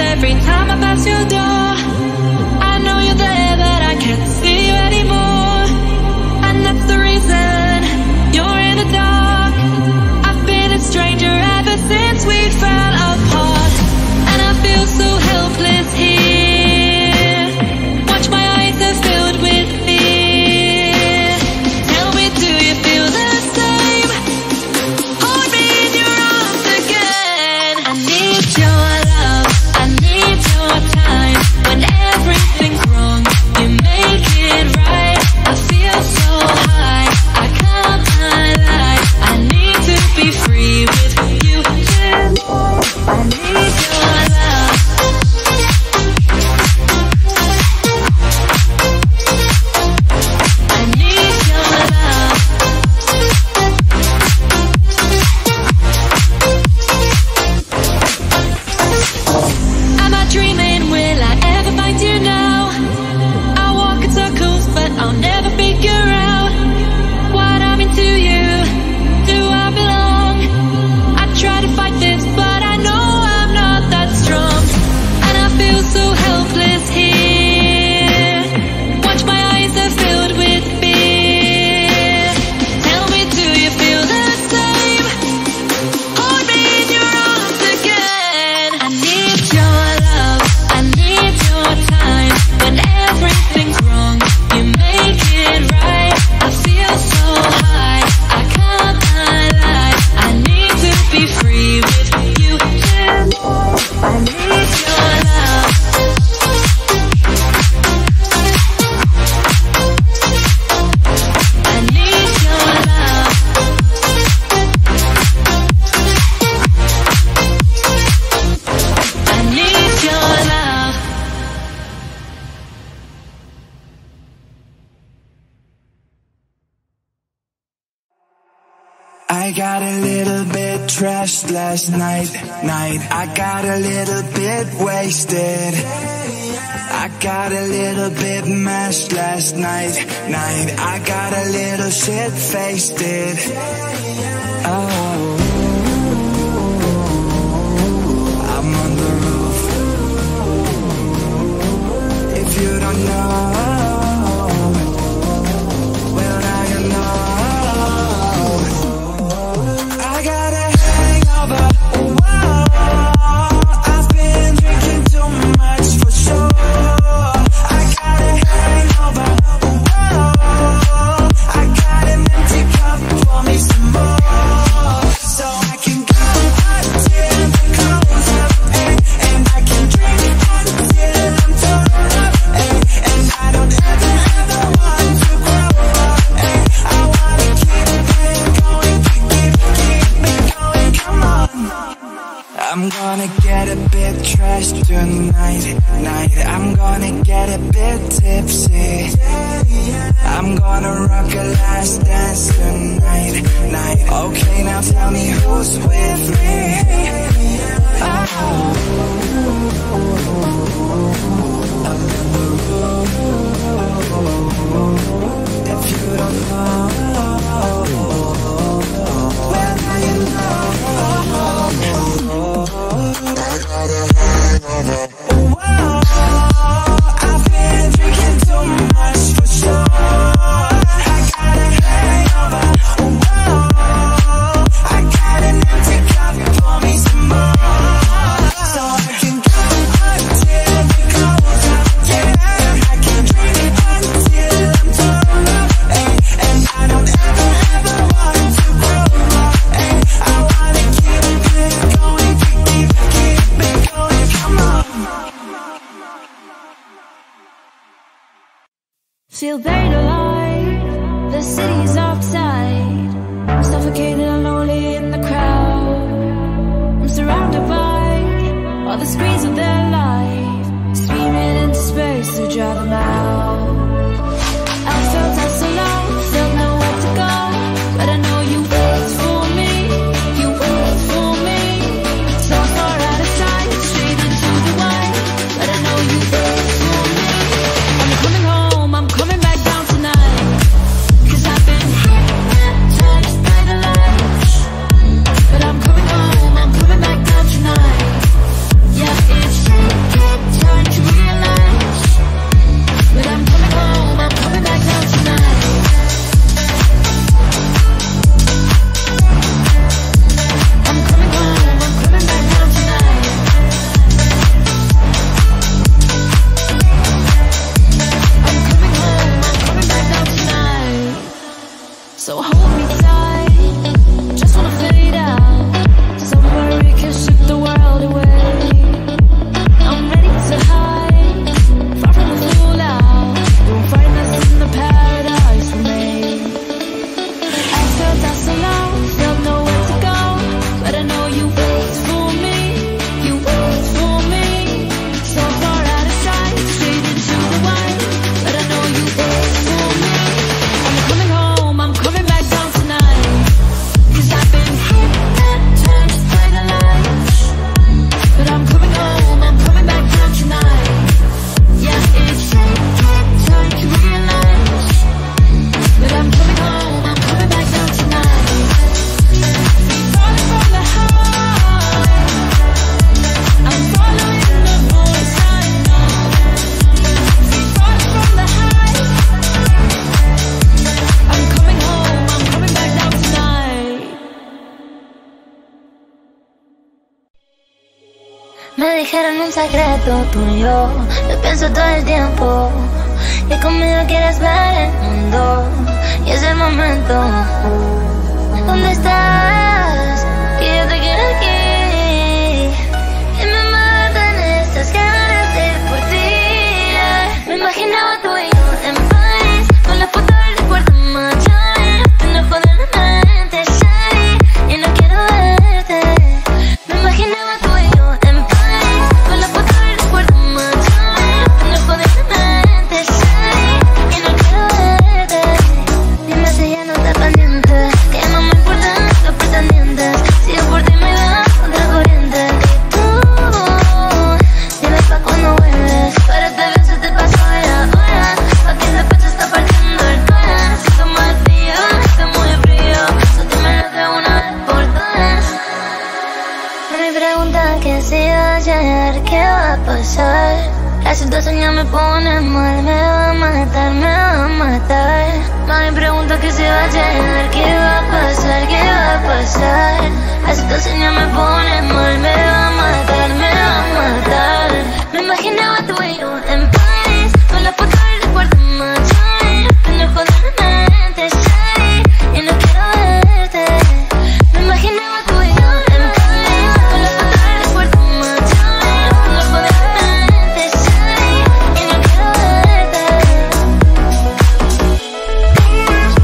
every time I pass your door. I know you're there, but I can't see you anymore. And that's the reason you're in the dark. I've been a stranger ever since we fell apart, and I feel so helpless here. Watch my eyes, they're filled with fear. Tell me, do you feel the same? Hold me in your arms again. I need your love, I need your time. When everything's wrong, you make it right. I feel so high, I can't lie. I need to be free with you. I need your love. I need your love. Am I dreaming? Will I ever find you now? I walk in circles, but I'll never figure out what I'm into you. Do I belong? I try to fight this, but I know I'm not that strong, and I feel so helpless here. Watch my eyes, they're filled with fear. Tell me, do you feel the same? Hold me in your arms again. I need your love, I need your time. When everything's wrong, you make it right. I feel so high, I can't lie. I need to be free with you. I need your love. I need your love. I need your love. I got a little bit trashed last night. I got a little bit wasted. I got a little bit mashed last night. I got a little shit-faced it. Oh, I'm on the roof. If you don't know, I'm gonna get a bit trashed tonight. I'm gonna get a bit tipsy. I'm gonna rock a last dance tonight. Okay, now tell me who's with me. Oh. If you don't know, well now you know. I got a hangover. Whoa, I've been drinking too much for sure. I got a hangover. Whoa, I got an empty cup, pour me some more, so I can go until it goes up. Yeah, I can drink it until I'm turned up, and I don't ever want to grow up. I wanna keep it going. Feel buried alive, the city's outside. I'm suffocated and lonely in the crowd. I'm surrounded by all the screens of their life, screaming into space to draw them out. I felt out so long, felt nowhere to go, but I know you wait for me, you wait for me. So far out of sight, straight into the white, but I know you wait for me. I'm coming home, I'm coming back down tonight, 'cause I've been hypnotized by the lights. But I'm coming home, I'm coming back down tonight. Yeah, it's Me dejaron un secreto tuyo, lo pienso todo el tiempo. Que conmigo quieres ver el mundo, y es el momento. ¿Dónde estás? Que yo te quiero aquí. Y me matan estas ganas de ir por ti. Me imaginaba tú y yo en París, con la foto del recuerdo mañana. Un ojo de la mente, shiny, y no quiero verte. Me imaginaba tú y yo en París, con la foto del recuerdo mañana. Un ojo de la mente, shiny, y no quiero verte. Dime si ya no estás pendiente, que no me importan los pretendientes. Si yo por ti me da otra corriente, y tú, dime pa' cuando vuelves. Pero esta vez se te pasó de la hora, pa' que ese pecho está partiendo el corazón. Está muy frío, está muy frío, eso dímelo de una vez por todas. Me preguntan que si va a llegar, qué va a pasar. La situación ya me pone mal, me va a matar, me va a matar. Mami pregunta que si va a llegar, qué va a pasar, qué va a pasar. La situación ya me pone mal, me va a matar, me va a matar. Me imaginaba tú y yo en París, con la foto del recuerdo mañana. Un ojo de la mente, shiny, y no quiero verte. Me imaginaba tú y yo en París, con la foto del recuerdo mañana. Un ojo de la mente, shiny, y no quiero verte. Hate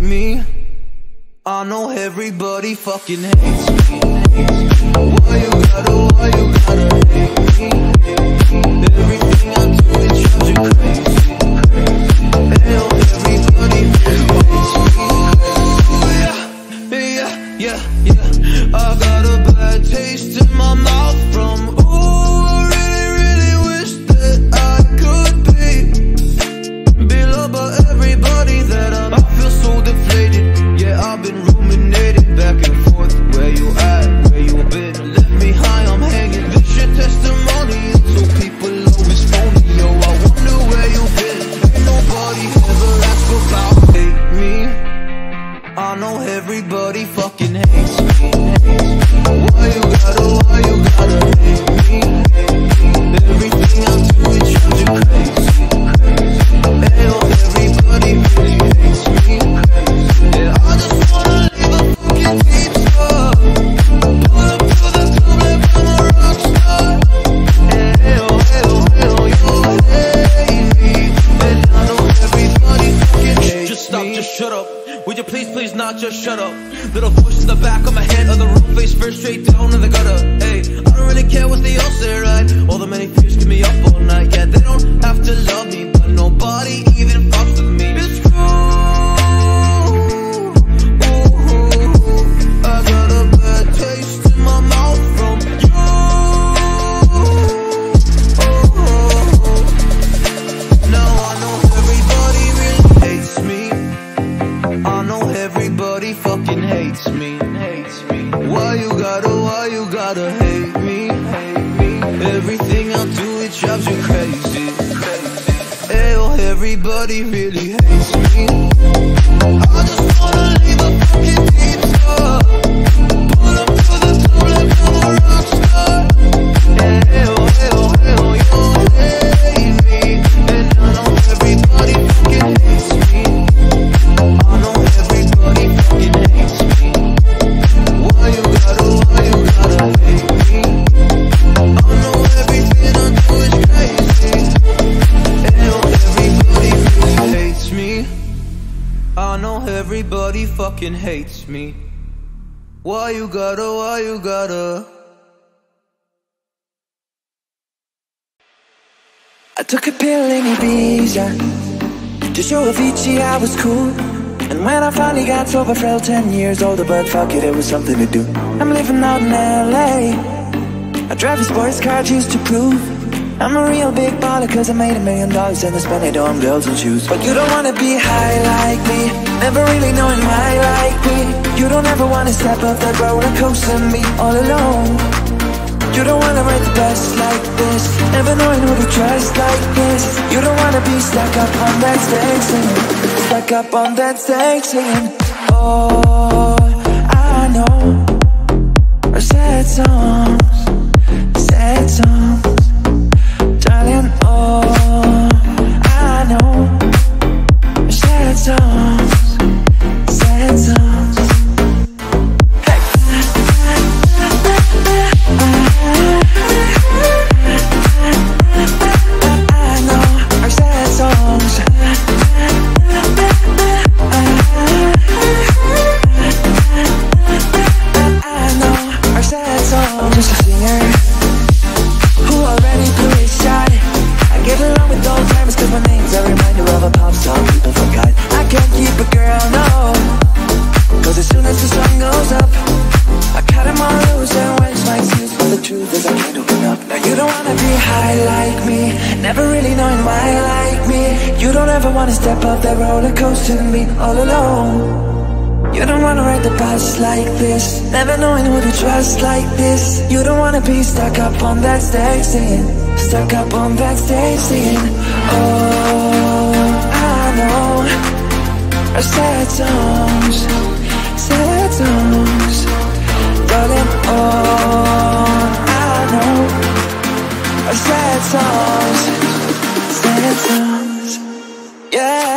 me, I know everybody fucking hates me. Why you gotta hate me? Everything I do is drives you crazy. Hell, everybody hates me. Yeah, I got a bad taste in my mouth from hates me. Why you gotta I took a pill in Ibiza to show Avicii I was cool. And when I finally got sober, felt 10 years older, but fuck it, it was something to do. I'm living out in LA, I drive a sports car just to prove I'm a real big baller, cause I made $1 million and I spent it on girls and shoes. But you don't wanna be high like me, never really knowing why like me. You don't ever wanna step off that roller coaster and be all alone. You don't wanna ride the bus like this, never knowing who to trust like this. You don't wanna be stuck up on that stage singing, stuck up on that stage singing. Oh, I know, our sad songs, darling. Oh, I know, our sad songs. Like this, never knowing who to trust like this. You don't wanna be stuck up on that stage singing, stuck up on that stage singing. Oh, I know our sad songs, darling. Oh, I know our sad songs, yeah.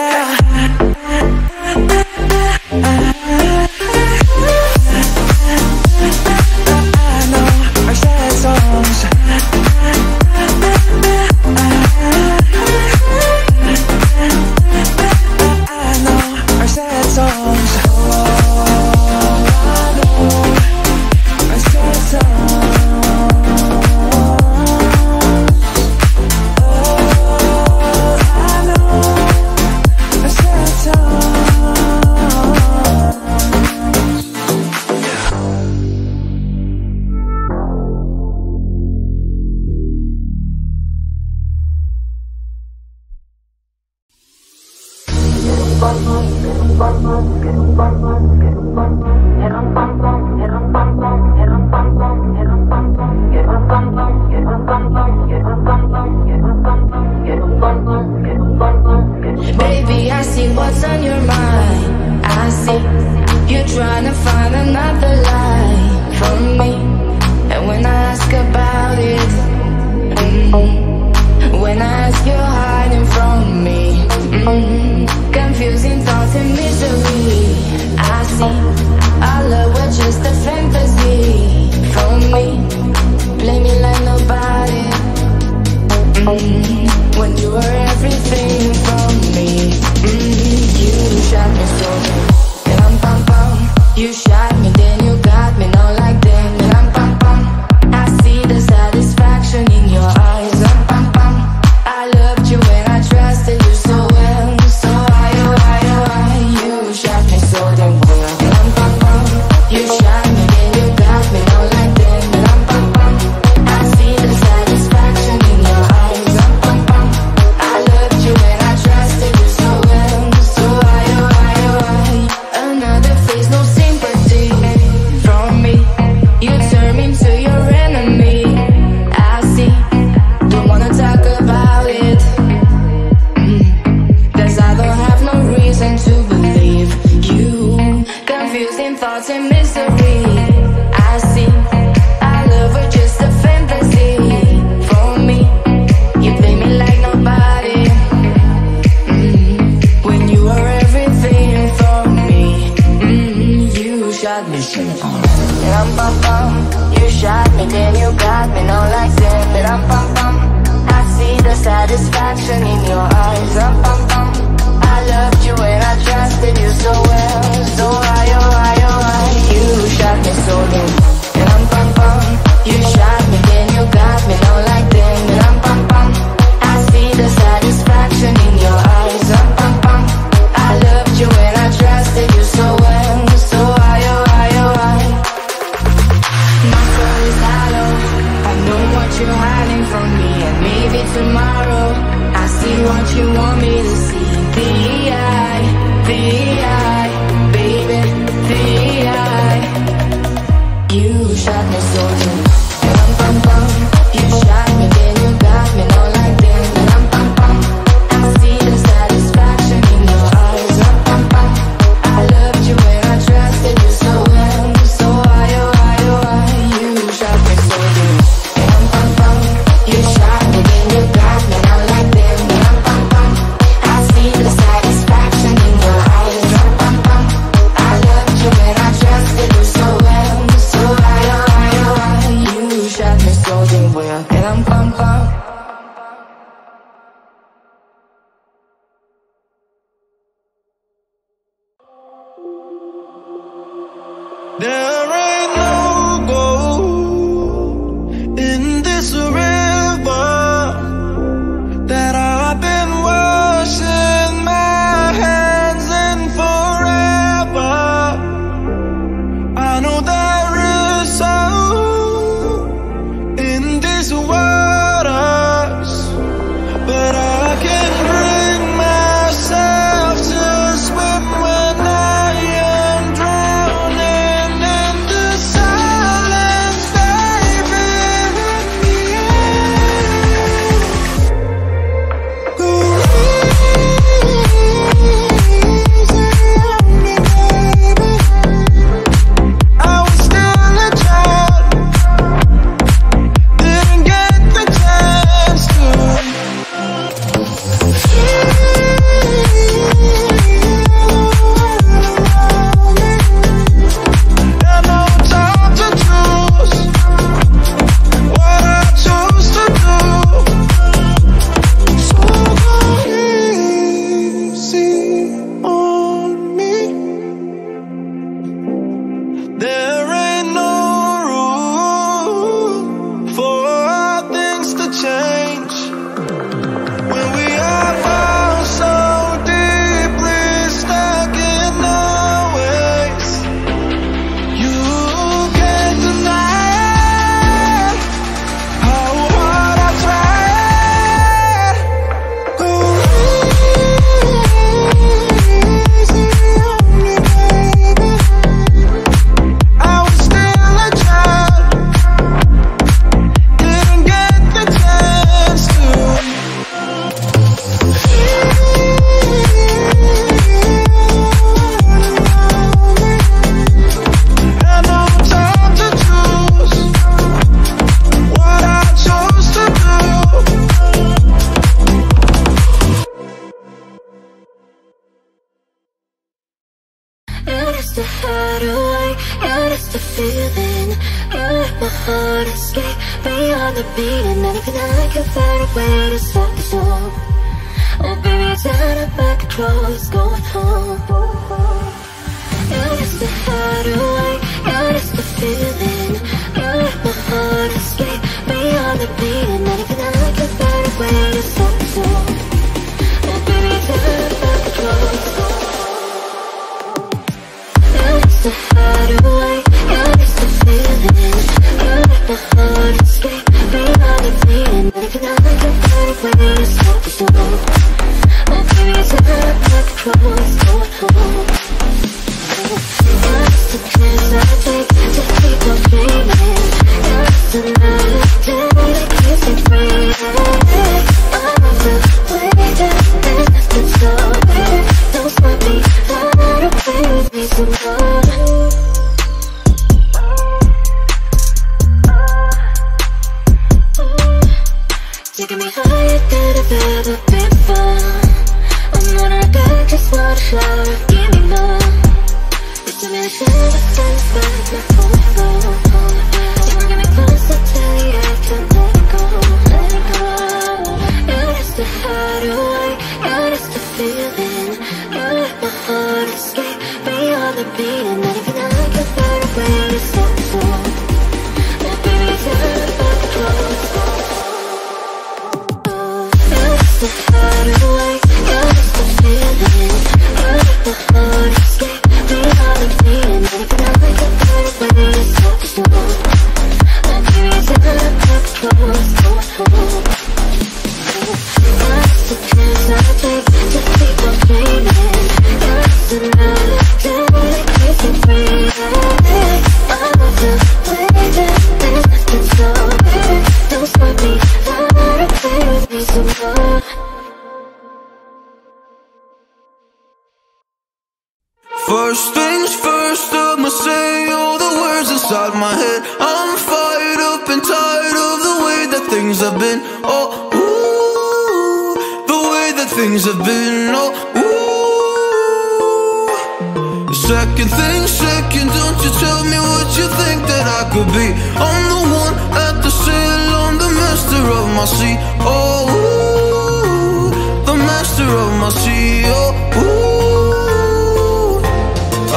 I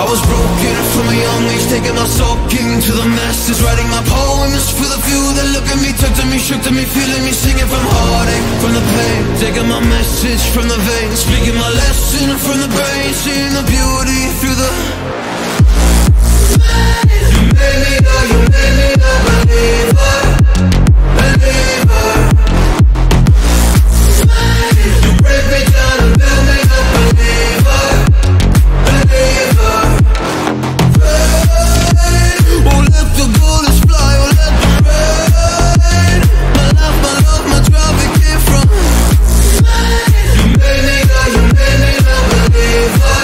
was broken from a young song, he's taking our soaking to the masses, writing my poems for the few that look at me, tugged at me, shook to me, feeling me, singing from heartache, from the pain, taking my message from the veins, speaking my lesson from the brain, seeing the beauty through the you made me a believer, believer. You break me down and build me a believer, believer. Won't let the bullets fly, won't let them rain. My life, my love, my drive, it came from you made me a, you made me a believer, believer.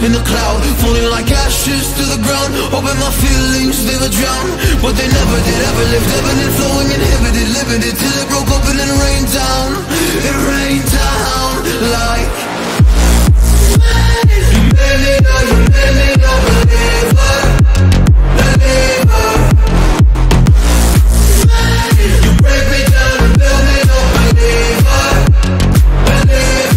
In the cloud, falling like ashes to the ground, hoping my feelings they would drown, but they never did. Ever lived, ebbing, flowing, inhibited, limited, till it broke open and rained down. It rained down like you made me a, you made me a believer, believer. You break me down and build me a believer, believer.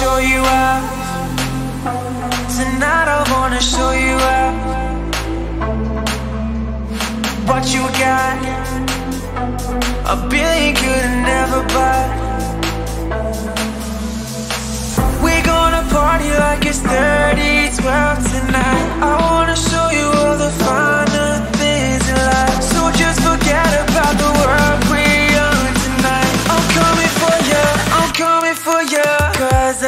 show you out. Tonight I wanna show you out. What you got, a billion couldn't ever buy. We're gonna party like it's 30-12 tonight. I wanna show you all the finer things in life. So just forget about the world we own tonight. I'm coming for you, I'm coming for you. 'Cause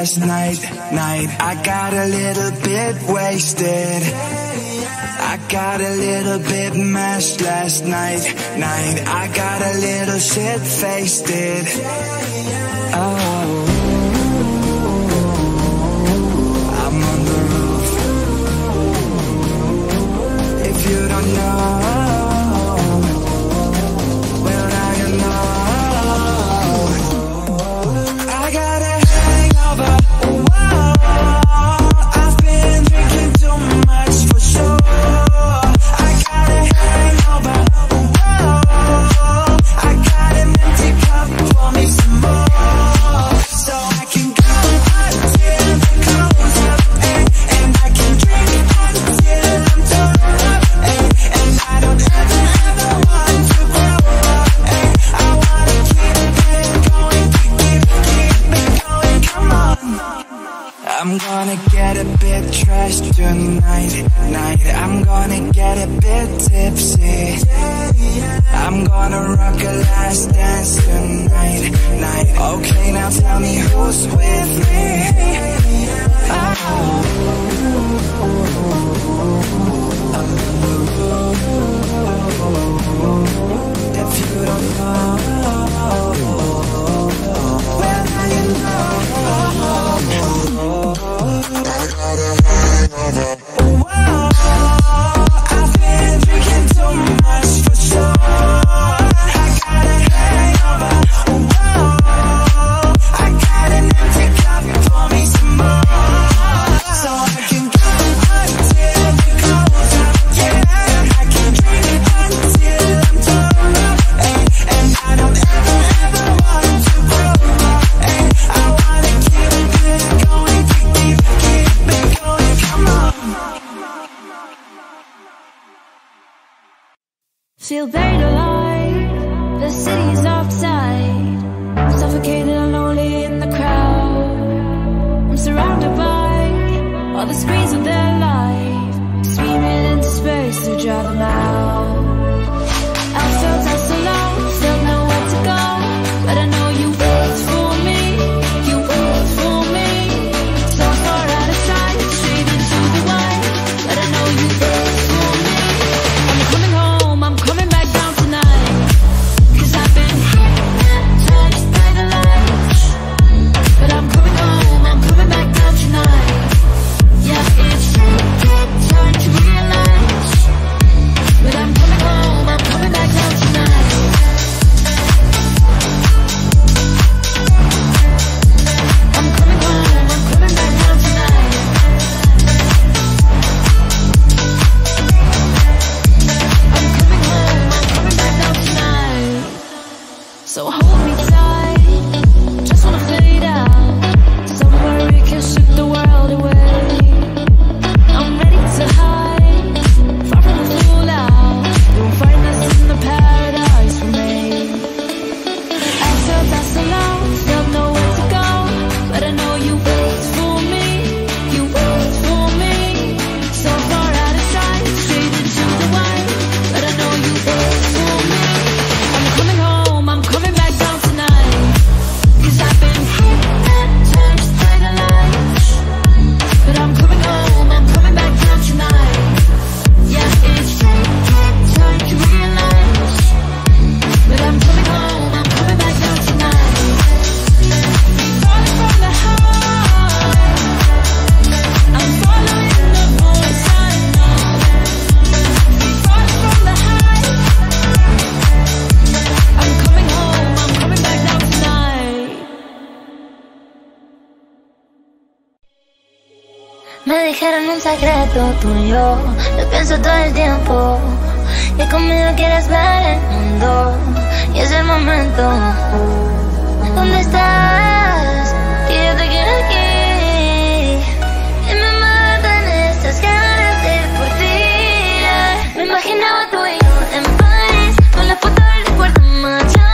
last night, I got a little bit wasted. I got a little bit mashed last night. I got a little shit-faced. Oh, I'm on the roof. If you don't know. I gotta I'm gonna get a bit trashed tonight, night. I'm gonna get a bit tipsy. I'm gonna rock a last dance tonight, night. Okay, now tell me who's with me. Oh. If you don't know, well now you know. I got a hangover. Whoa, I've been drinking too much for sure. I got a hangover. Whoa, I got an empty cup, pour me some more. So I can go until it goes out. Yeah, I can drink until I'm torn up. And I don't ever, ever want to grow up. And I wanna keep it going, keep it going. Come on. Feel buried alive. The city's outside. I'm suffocated and lonely in the crowd. I'm surrounded by all the screens of their life, screaming into space to drown them out. I felt us alone, felt nowhere to go, but I know you wait for me. You wait for me. So far out of sight, straight into the wind, but I know you wait for me. I'm coming home, I'm coming back down tonight, 'cause I've been hypnotized by the lights. But I'm coming home, I'm coming back down tonight. Yeah, it's taking time to realize, but I'm coming home, I'm coming back down tonight. I'm coming home, I'm coming back down tonight. I'm coming home, I'm coming back down tonight. So hold me tight, just wanna fade out. Somewhere we can shoot the world away. I'm ready to hide, far from the fool out. You'll find us in the paradise we made. I felt us alone, felt nowhere to go, but I know you wait for me. You wait for me. So far out of sight, straight into the wind, but I know you wait for me. I'm coming home, I'm coming back down tonight, 'cause I've been hypnotized by the lights. But I'm coming home, I'm coming back down tonight. Yeah, it's taking time to realize, but I'm coming home, I'm coming back down tonight. Falling from the high, I'm following the voice I know. Falling from the high, I'm coming home, I'm coming back down tonight. Me dijeron un secreto tuyo, lo pienso todo el tiempo. Que conmigo quieres ver el mundo, y es el momento. ¿Dónde estás? Que yo te quiero aquí. Y me matan estas ganas de ir por ti. Me imaginaba tú y yo en París, con la foto del recuerdo mayor.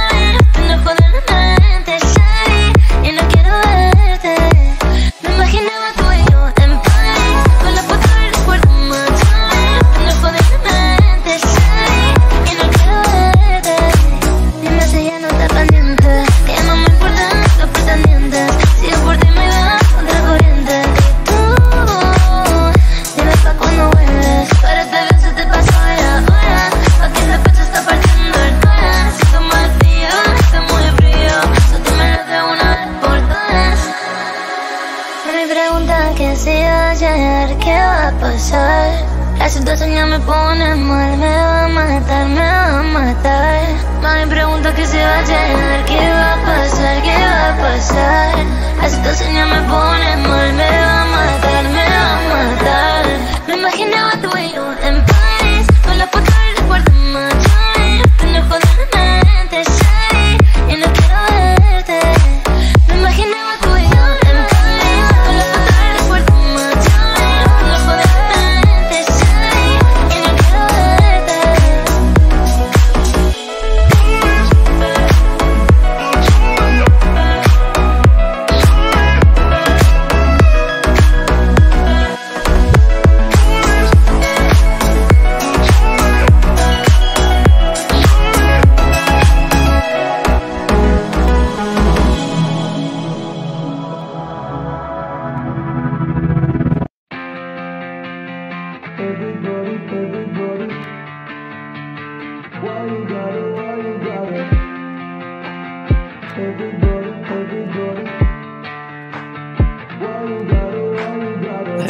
Un ojo de la mente, shiny, y no quiero verte. Me imaginaba tú y yo en París, con la foto del recuerdo mayor. Un ojo de la mente, shiny, y no quiero verte. Dime si ya no está pendiente, que no me importan los pretendientes. Si yo por ti me iba contra corriente, y tú, dime pa' cuando vuelves. Pero este beso te pasó de la hora, aquí el pecho está partiendo el corazón. Si tú me frío, está muy frío, solo tú me lo de una vez por todas. Me preguntan que si ayer, ¿qué va a pasar? La situación ya me pone mal, me va a matar, me va a matar. Me preguntan que si ayer, ¿qué va a pasar? ¿Qué va a pasar? La situación ya me pone mal, me va a matar, me va a matar. Me imaginaba tú y yo en París, con la foto del recuerdo mayor. Un ojo de la mente, shiny, y no quiero verte. Me imaginaba tú y yo en París, con la foto del recuerdo mayor. Un ojo de la mente, shiny, y no quiero verte.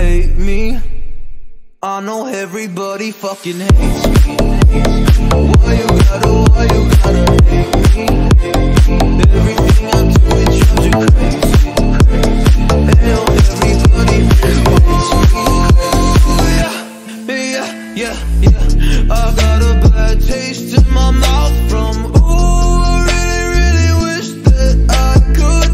hate me. I know everybody fucking hates me. Why you gotta hate me? Everything I do it drives you crazy. Hell, everybody hates me. Yeah, I got a bad taste in my mouth from ooh, I really wish that I could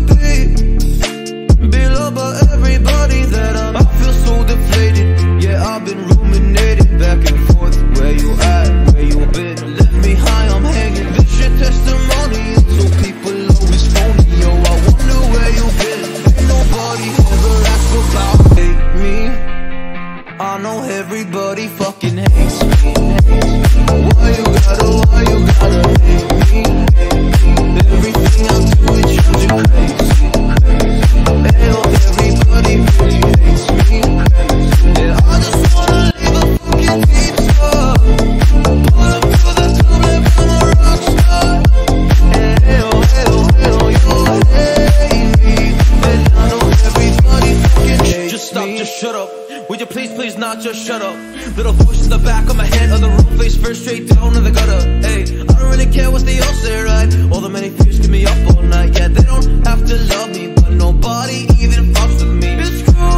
be loved by everybody that I'm. I feel so deflated. Yeah, I've been ruminating back and forth. Where you at? Where you been? Left me high, I'm hanging. This shit testimony, so people always phone me. Yo, I wonder where you been. Ain't nobody ever asked about hate me. I know everybody fucking hates me. Why you gotta hate me? Everything I do it drives you crazy. Hell, everybody really hates me. Yeah, I just wanna leave a fucking pizza. Pull up to the club like I'm a rock star. Hell, you hate me. And I know everybody fucking hates me. Just stop, just shut up. Would you please not just shut up? Little push in the back of my head, on the roof, face first straight down to the gutter. Hey, I don't really care what they all say, right? All the many fears keep me up all night. Yeah, they don't have to love me, but nobody even fucks with me. It's true.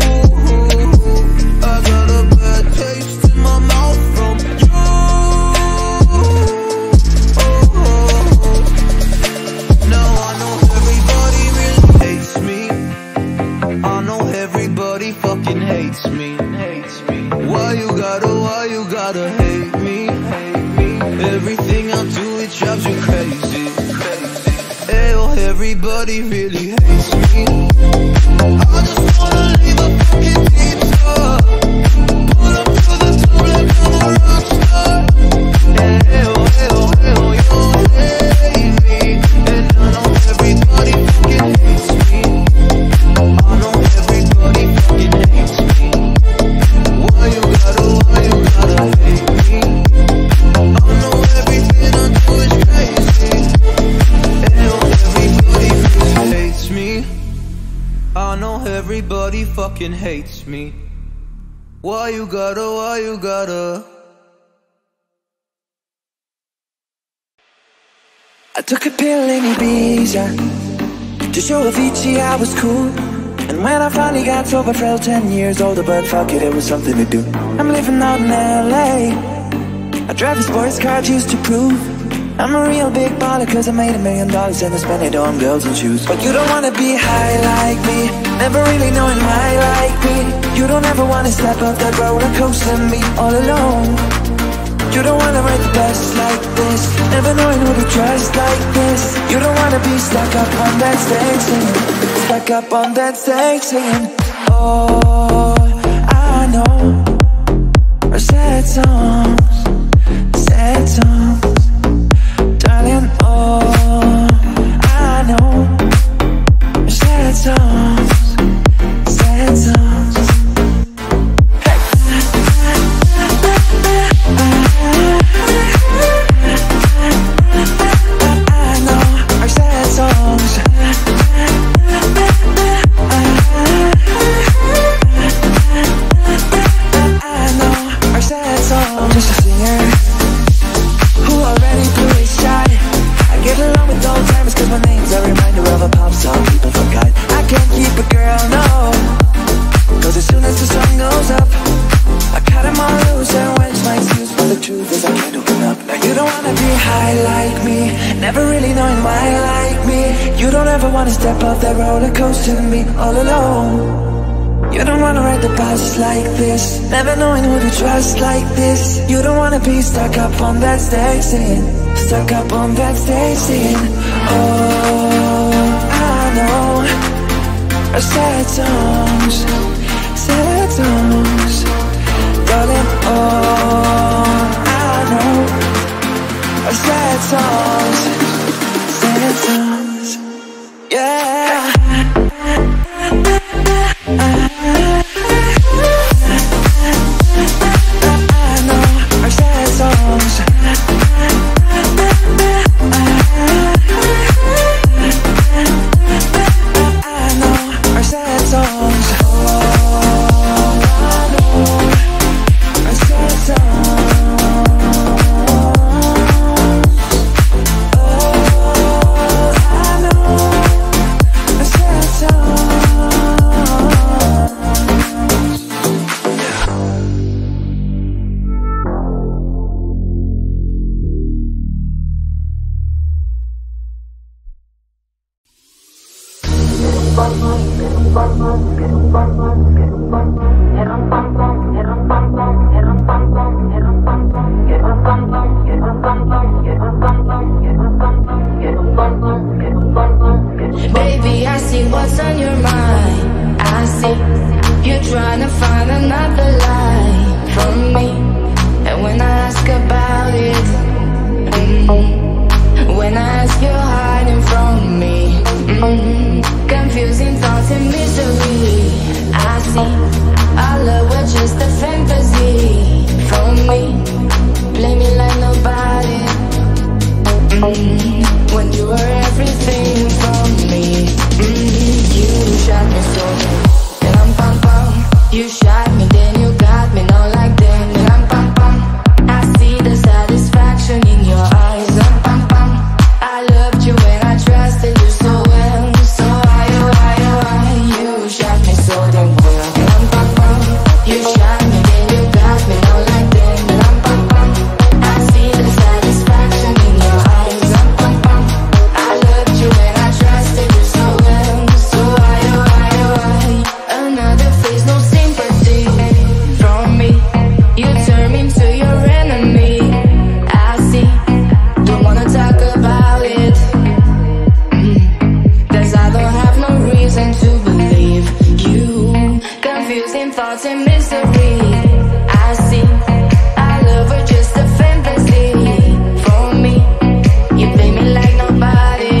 Ooh, I got a bad taste in my mouth from you. Oh, now I know everybody really hates me. I know everybody fucking hates me. Why you gotta hate me? Everything I do it drives you crazy. Ayo, everybody really hates me. I just wanna leave a fucking pizza. Pull up to the top like I'm a rock star. Ayo, you hate me. And I know everybody fucking hates me. I know everybody fucking hates me. Why you gotta hate me? I know everything I do is crazy. Everybody fucking hates me. I know everybody fucking hates me. Why you gotta I took a pill in Ibiza to show Avicii I was cool. And when I finally got sober, felt 10 years older, but fuck it, it was something to do. I'm living out in LA. I drive a sports car just to prove I'm a real big baller, cause I made $1 million and I spent it on girls and shoes. But you don't wanna be high like me, never really knowing my like me. You don't ever wanna step off that roller coaster and be all alone. You don't wanna ride the bus like this, never knowing who to trust like this. You don't wanna be stuck up on that stage singing. Stuck up on that stage singing. Oh, I know our sad songs. Darling, oh, I know our sad songs. Like this, never knowing who to trust like this. You don't wanna be stuck up on that stage singing. Stuck up on that stage singing. Oh, I know our sad songs. Darling, oh, I know our sad songs. Yeah. I know our sad songs. Baby, I see what's on your mind. I see you're trying to find another lie from me. And when I ask about it, when I ask, you're hiding from me. Confusing thoughts and misery. I see our love was just a fantasy from me. Play me like nobody. When you were everything for me, you shot me so. Then I'm pam pam. You shot me, then you got me, not like that. Then I'm pam pam. I see the satisfaction in your eyes. I'm pam pam. I loved you and I trusted you so well. So why you shot me so damn well? Then I'm pam pam. You shot me, then you got me, not like that. Then I'm pam pam. I see the satisfaction in your eyes. I'm pam pam. I loved you and I trusted you so well. So why another face, no sympathy from me. You turn into your enemy. I see. Don't wanna talk about it. Cause I don't have no reason to believe you. Confusing thoughts and misery. I see our love was just a fantasy for me. You play me like nobody.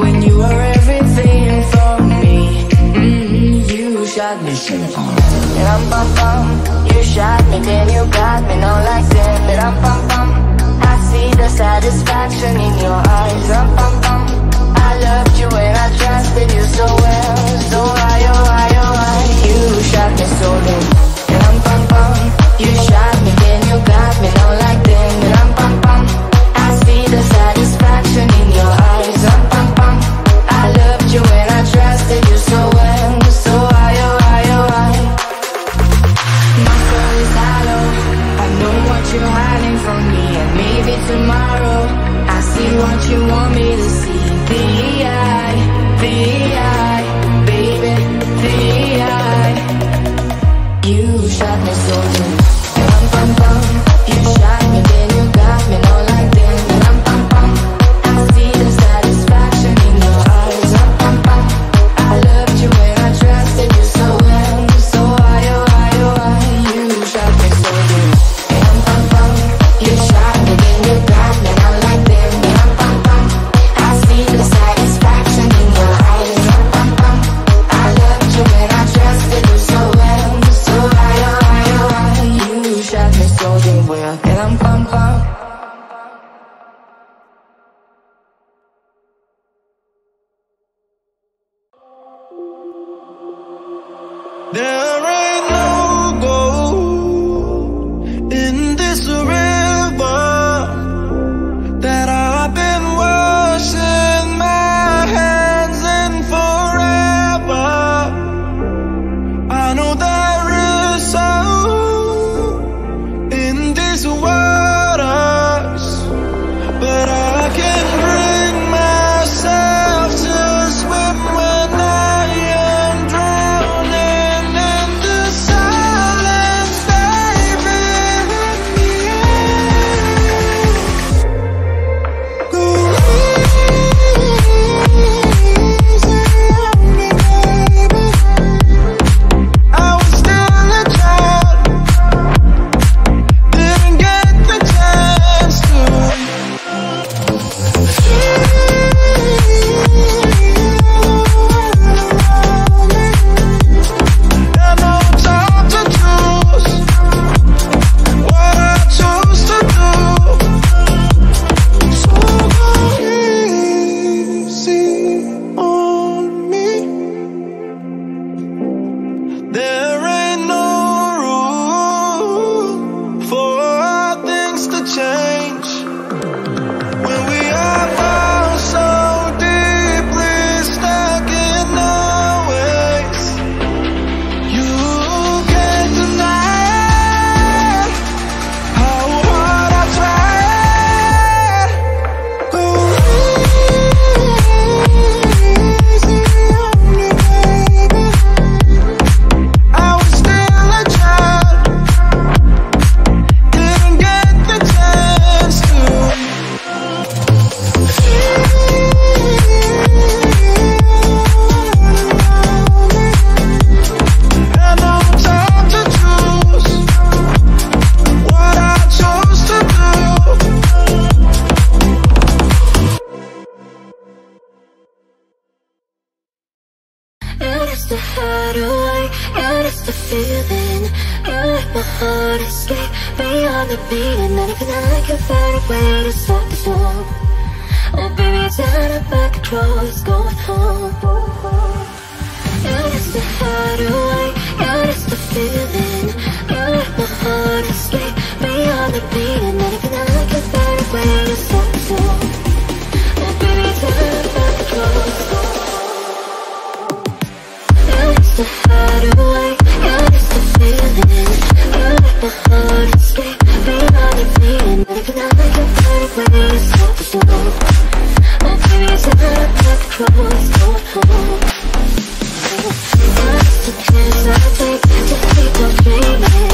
When you were everything for me, you shot me so far. Then I'm pam pam. You shot me, then you got me, not like that. Then I'm pam pam. I see the satisfaction in your eyes. I'm pam pam. I loved you and I trusted you so well. So why you shot me so then? Then I'm pam pam. You shot me, then you got me, not like that. Then I'm pam pam. I see the satisfaction in your eyes. I'm pam pam. I loved you and I trusted you so well. So why? My soul is hollow. I know what you're hiding from me, and maybe tomorrow I see what you want me to see. The eye, baby, the eye. You shot me so good. Pam pam pam. You shot me, then you got me, not like that. Pam pam pam. I see the satisfaction in your eyes. Pam pam. I loved you and I trusted you so well. So why you shot me so good? Pam pam. You shot me, then you got me, not like that. Pam pam. I see the satisfaction in your eyes. Pam pam. I loved you and I trusted you so well. So why you shot me so damn well? And I'm pam pam. There ain't no gold in this river that I've been washing my hands in forever. I know there is some in these waters, but I can't bring myself to swim when I am drowning in how do I notice the feeling? You let my heart escape beyond the beating. Not even I can find a way to stop the flow. Oh baby, it's out of my control, it's going home. Notice the how do I notice the feeling? You let my heart escape beyond the beating. Not even I can find a way to stop the flow. Oh baby, it's out of my control, it's going home. So how do I notice the feeling? You let my heart escape beyond the beating. Not even I can find a way to stop the flow. Oh baby, it's out of my control, it's going home. Notice the chance I take to keep on dreaming.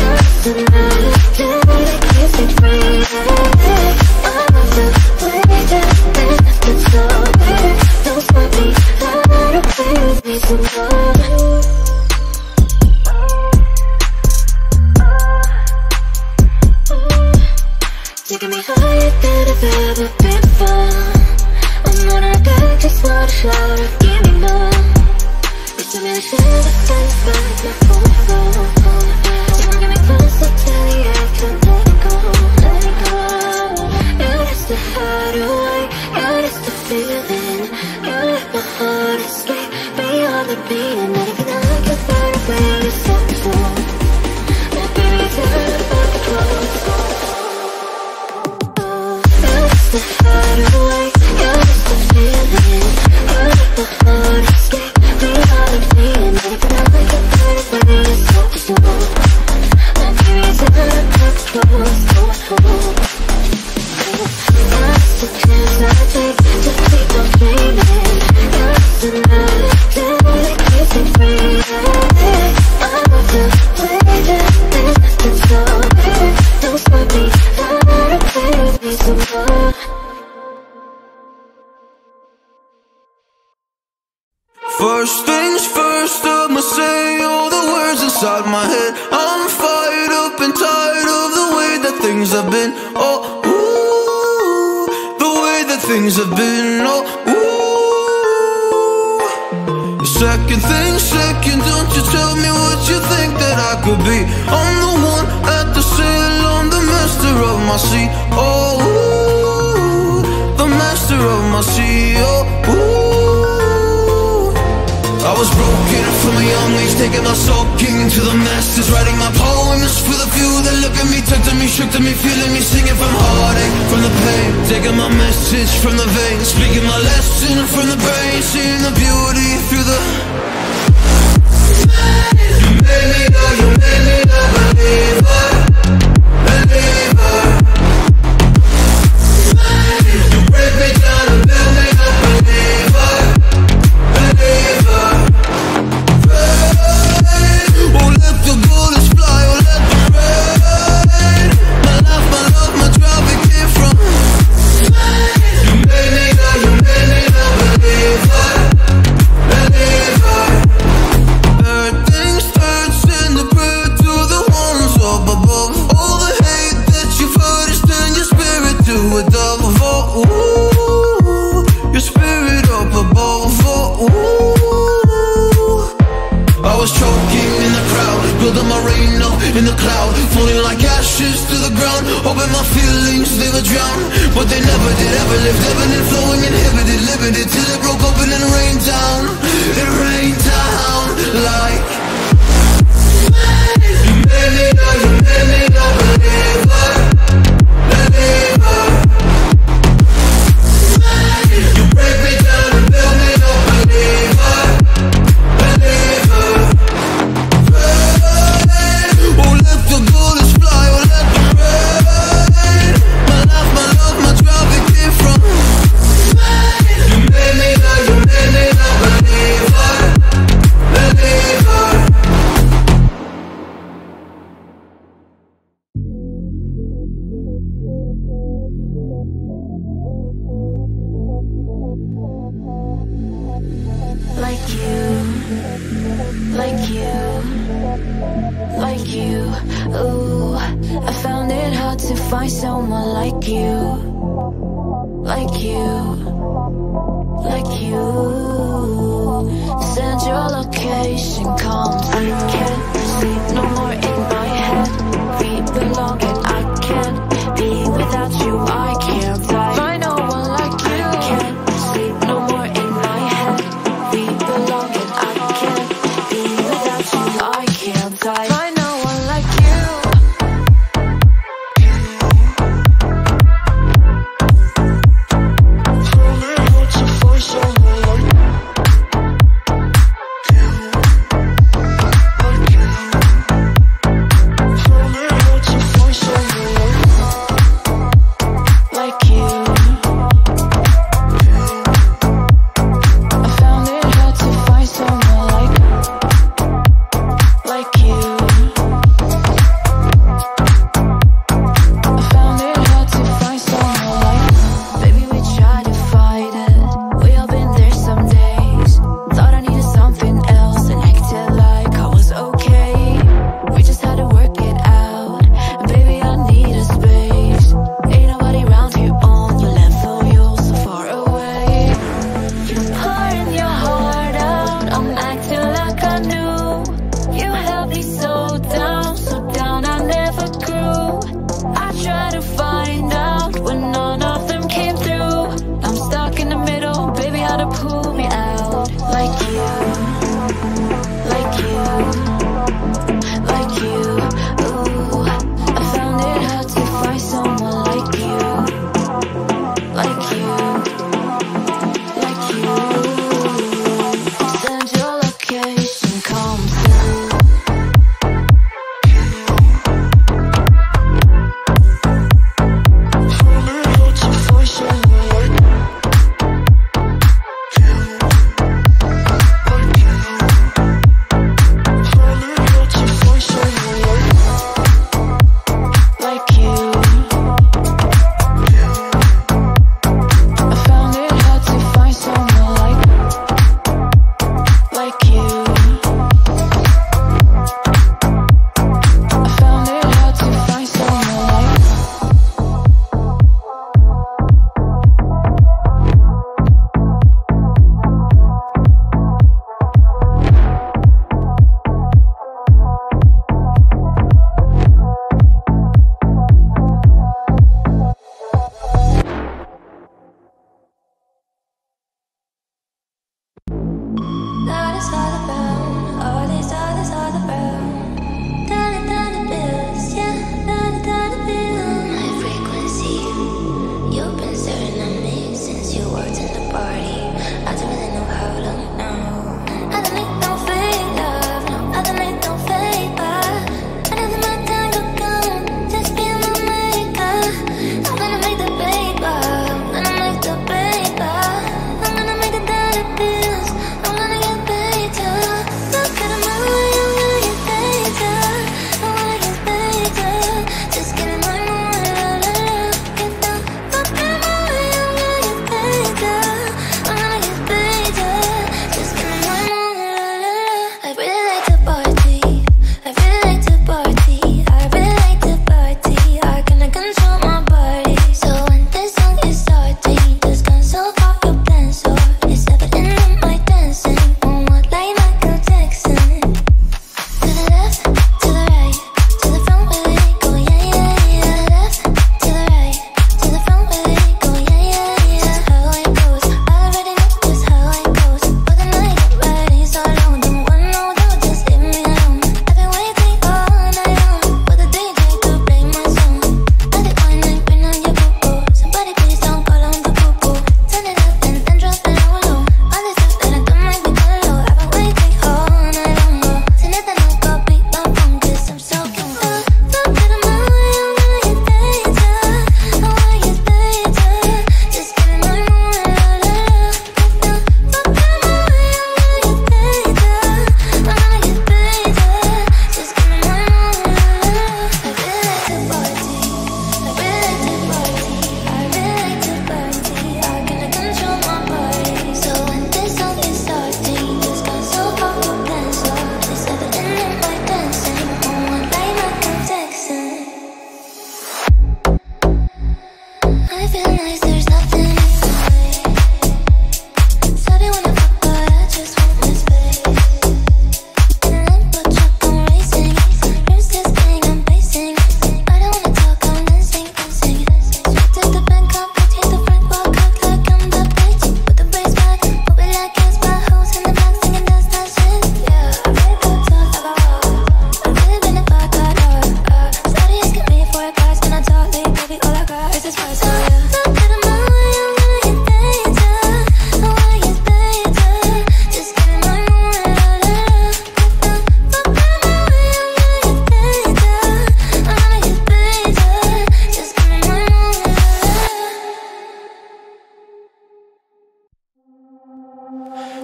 Notice the melody that keeps me free. I love the way that things get so bad. Don't stop me, run away with me tomorrow.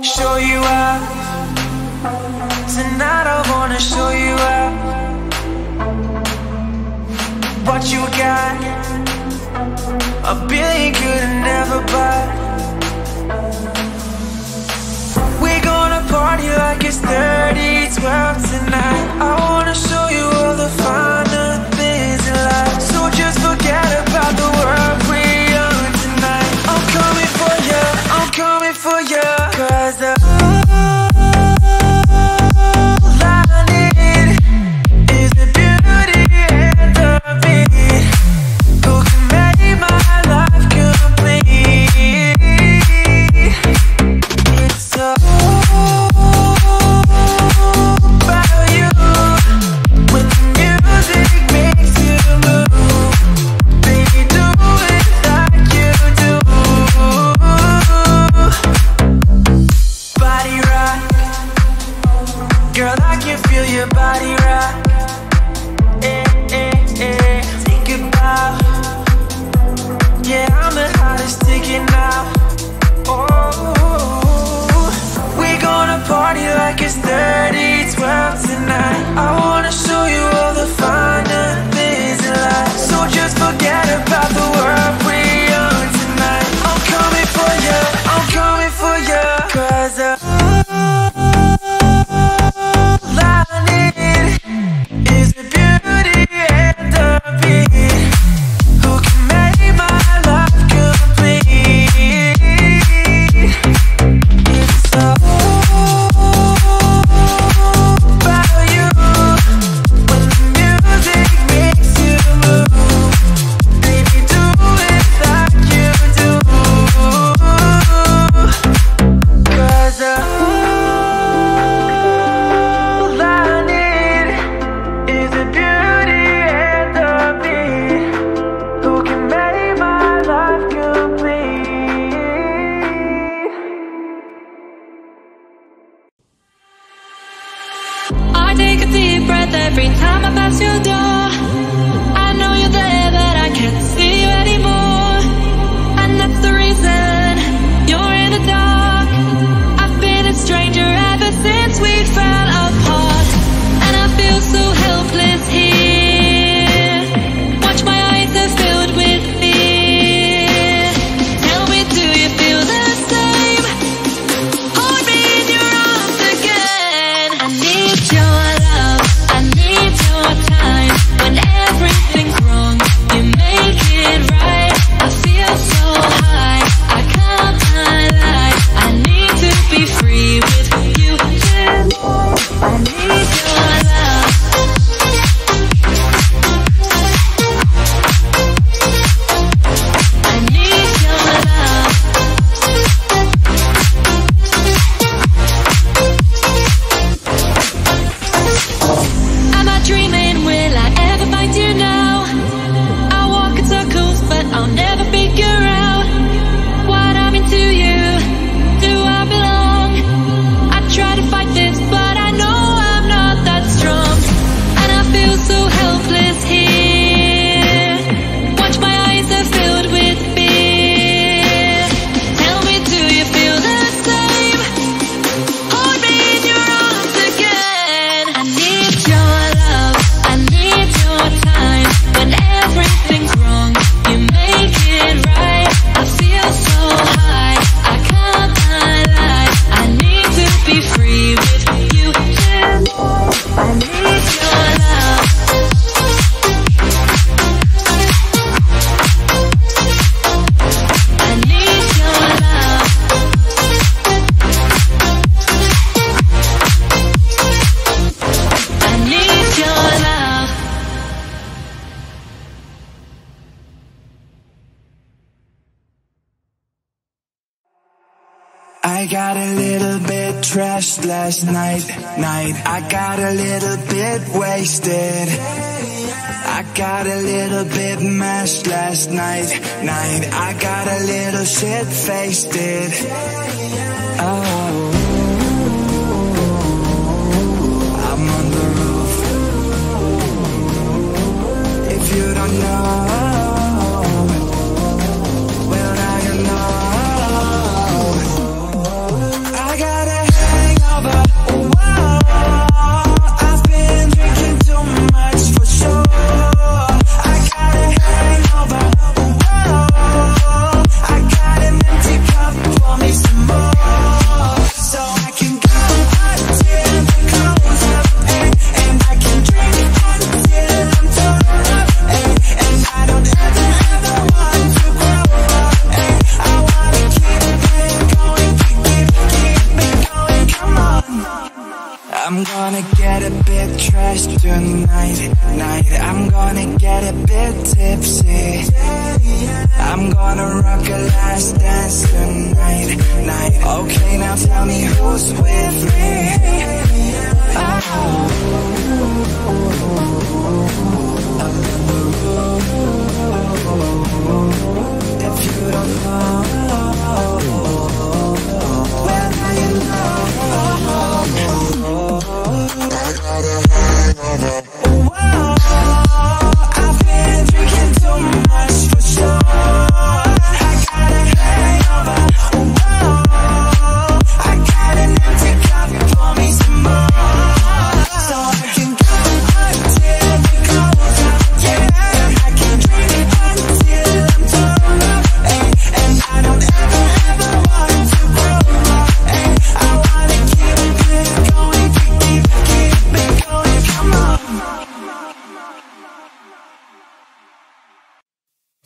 show you out. Tonight I wanna show you out. What you got, a billion could've never bought. We're gonna party like it's 30-12 tonight. I wanna show you all the finer things in life. So just forget about the world we own tonight. I'm coming for you, I'm coming for you. 'Cause last night, I got a little bit wasted. I got a little bit mashed last night. I got a little shit-faced. Oh, I'm on the roof. If you don't know, well, now you know. I got I'm gonna get a bit trashed tonight, I'm gonna get a bit tipsy. I'm gonna rock a last dance tonight, Okay, now tell me who's with me. Oh. If you don't know, well now you know. I got a hangover. Whoa, I've been drinking too much for sure. I got a hangover. Whoa, I got an empty cup, pour me some more.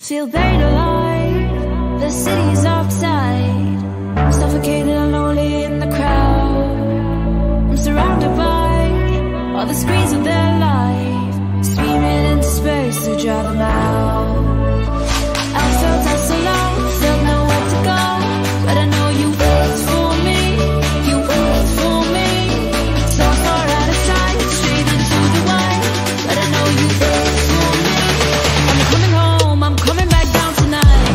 Feel buried alive, the city's outside. Suffocated and lonely in the crowd. I'm surrounded by all the screens of their life, screaming into space to draw them out. I felt that so long, felt nowhere to go, but I know you wait for me, you wait for me. So far out of sight, straight into the wind, but I know you wait for me. I'm coming home. I'm coming back down tonight,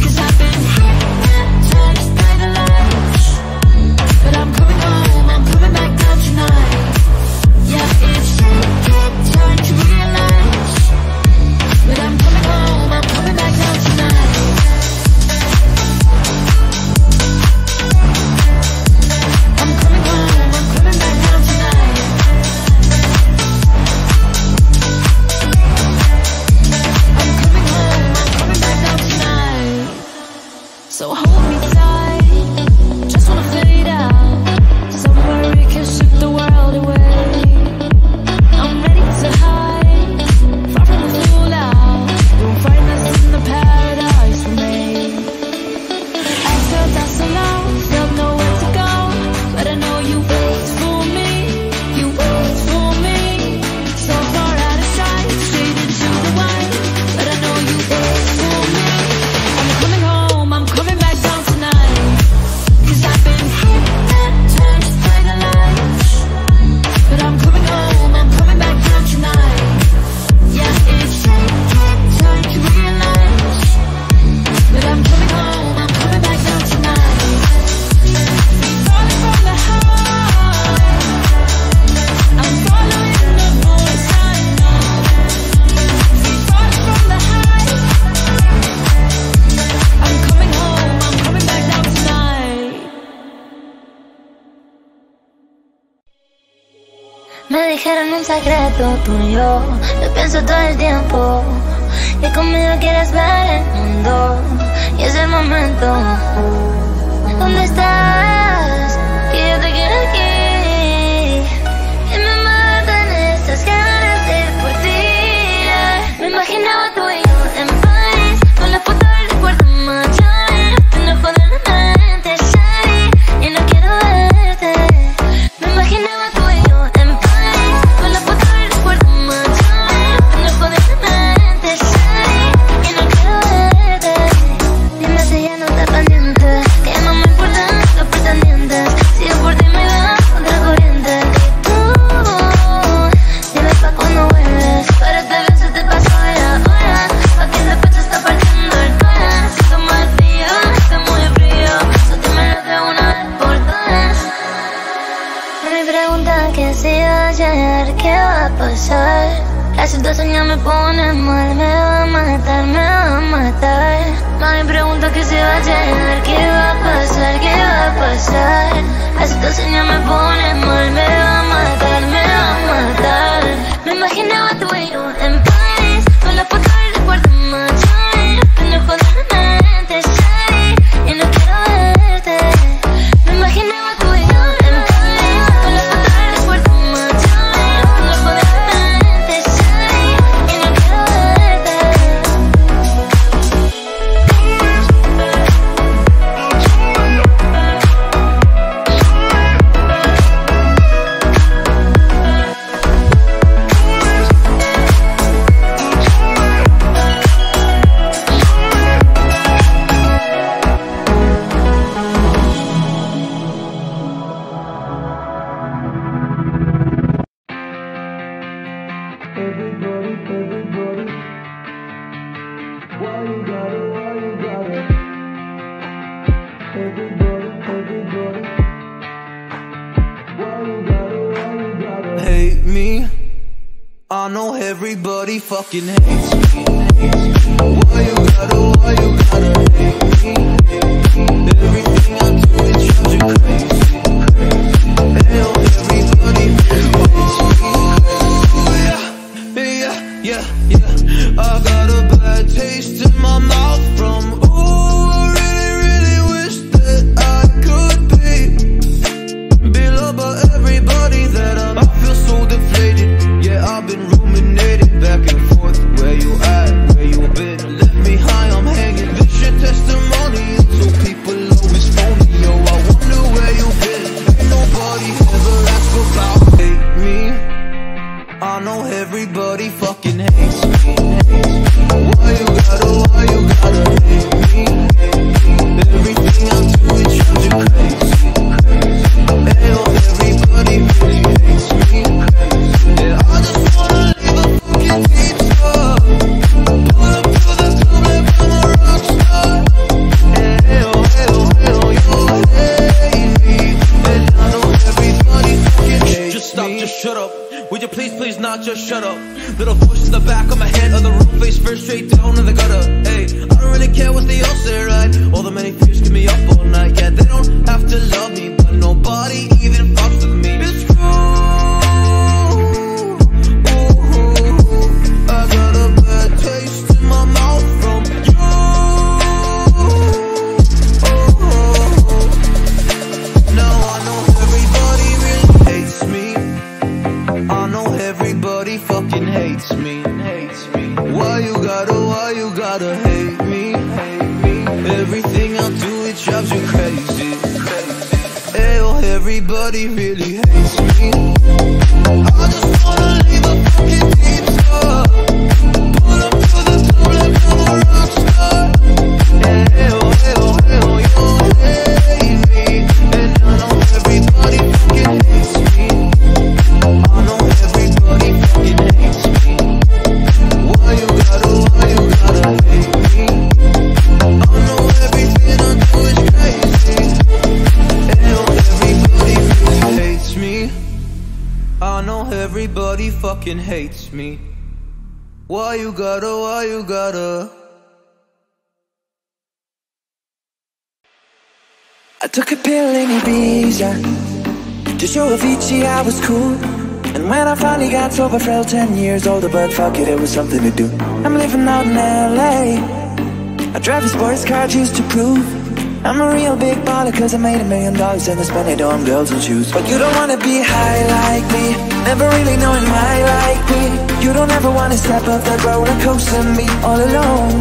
'cause I've been hypnotized by the lights. But I'm coming home, I'm coming back down tonight. Yeah, it's taking time to realize, but I'm coming home, I'm coming back down tonight. I'm coming home, I'm coming back down tonight. So hold me tight, just wanna fade out, somewhere we can ship the world away. I'm ready to hide, far from the fallout. Don't find us in the paradise we made. I felt that so long, felt nowhere to go, but I know you wait for me, you wait for me. So far out of sight, straight into the wind, but I know you wait for me. I'm coming home. I'm coming back down tonight, 'cause I've been hypnotized by the lights. But I'm coming home, I'm coming back down tonight. Yeah, it's taking time to realize, but I'm coming home, I'm coming back down tonight. I'm falling from the high, I'm following the voice I know. I'm falling from the high, me dijeron un secreto tuyo, lo pienso todo el tiempo, que conmigo quieres ver el mundo, y es el momento. ¿Dónde estás? Que yo te quiero aquí, que me matan estas ganas de por ti. Me imaginaba tú y yo en París, con la foto del recuerdo mayor, te enojo de la mente, sorry, y no quiero verte. Me imaginaba tú y yo en París. Casi 2 años me pone mal, me va a matar, me va a matar. Mami pregunta que se va a llegar, qué va a pasar, qué va a pasar. Hace 2 años me pone mal, me va a matar, me va a matar. Me imaginaba tú y yo en París, con la foto del recuerdo mayor, te enojo de la mente, sorry, y no quiero verte. Me imaginaba tú y yo en París, con la foto del recuerdo mayor, te enojo de la mente. Thank you. Hate me, I know everybody fucking hates me. Why you gotta hate me? Everything I do is tragic, crazy. Hell, everybody hates me. Yeah, I got a bad taste in my mouth from ooh, I really, really wish that I could be loved by everybody that I feel so deflated. Yeah, I've been ruminating back and forth. Where you at? Where you been? Left me high, I'm hanging. This shit testimony, so people always phony. Yo, I wonder where you been. Ain't nobody ever asked about hate me. I know everybody fucking hates me. Why you gotta hate me? Everything I do is tragic, crazy. Hell, everybody really hates me. Yeah, I just wanna leave a fucking pizza. Pull up to the club like I'm a rock star. Hell, you hate me. And I know everybody fucking hates me. Just stop, just shut up. Would you please not just shut up? Little push in the back of my head, on the wrong face first, straight down in the gutter. Hey, I don't really care what they all say, right? All the many fears keep me up all night. Yeah, they don't have to love me, but nobody even fucks with me. It's true. Ooh, I got a bad taste in my mouth from you. Oh, now I know everybody really hates me. I know everybody fucking hates me. Why you gotta hate me? Everything I do, it drives you crazy. Ayo, everybody really hates me. I just wanna leave a fucking deep scar. Pull up to the club like I'm a rock star. Ayo, you hate me. And I know everybody fucking hates me. I know everybody fucking hates me. Why you gotta hate me? I know everything I do is crazy. Hell, everybody really hates me. I know everybody fucking hates me. Why you gotta I took a pill in Ibiza to show Avicii I was cool. And when I finally got sober, felt 10 years older. But fuck it, it was something to do. I'm living out in LA, I drive a sports car just to prove I'm a real big baller, cause I made $1 million and I spent it on girls and shoes. But you don't wanna be high like me, never really knowing my like me. You don't ever wanna step off that roller coaster and be all alone.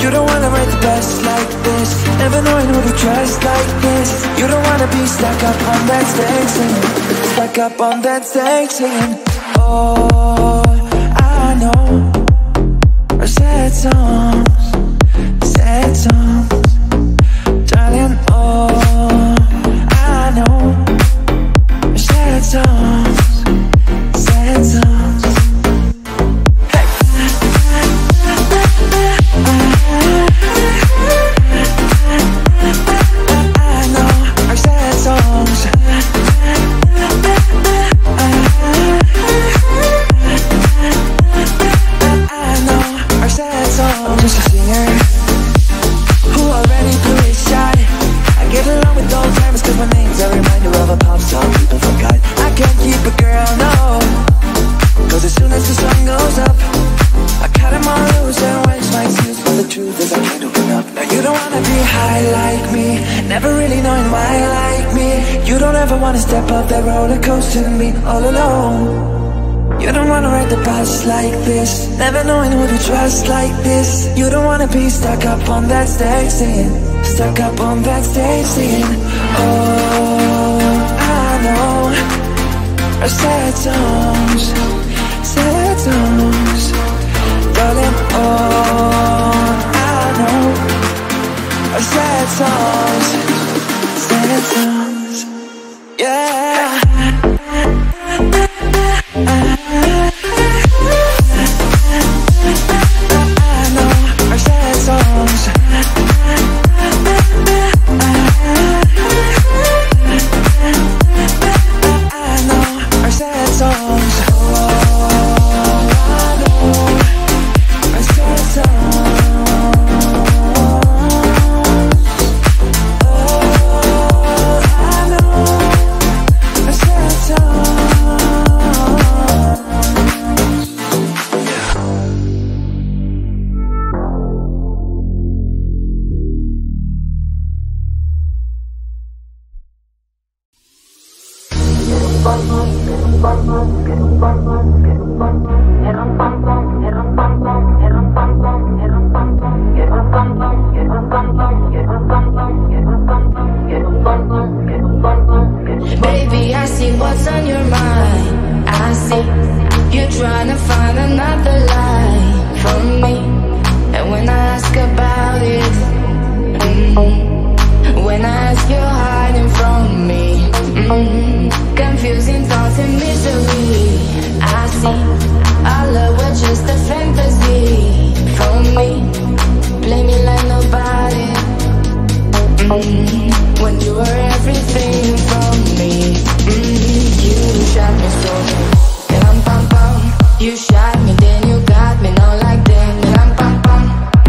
You don't wanna ride the bus like this, never knowing who to trust like this. You don't wanna be stuck up on that stage singing, stuck up on that stage singing. Oh, I know our sad songs, darling. Oh, I know our sad songs. Like this, never knowing who to trust like this. You don't wanna be stuck up on that stage singing, stuck up on that stage singing. Oh, I know our sad songs, darling. Oh, I know our sad songs, yeah. I know our sad songs. Baby, I see what's on your mind. I see you're trying to find another lie from me. And when I ask about it, when I ask, you're hiding from me. Confusing thoughts and misery. I see our love was just a fantasy from me. Play me like nobody. When you were everything for me, you shot me so good. And I'm pam pam. You shot me, then you got me. Now like that. And I'm pam pam.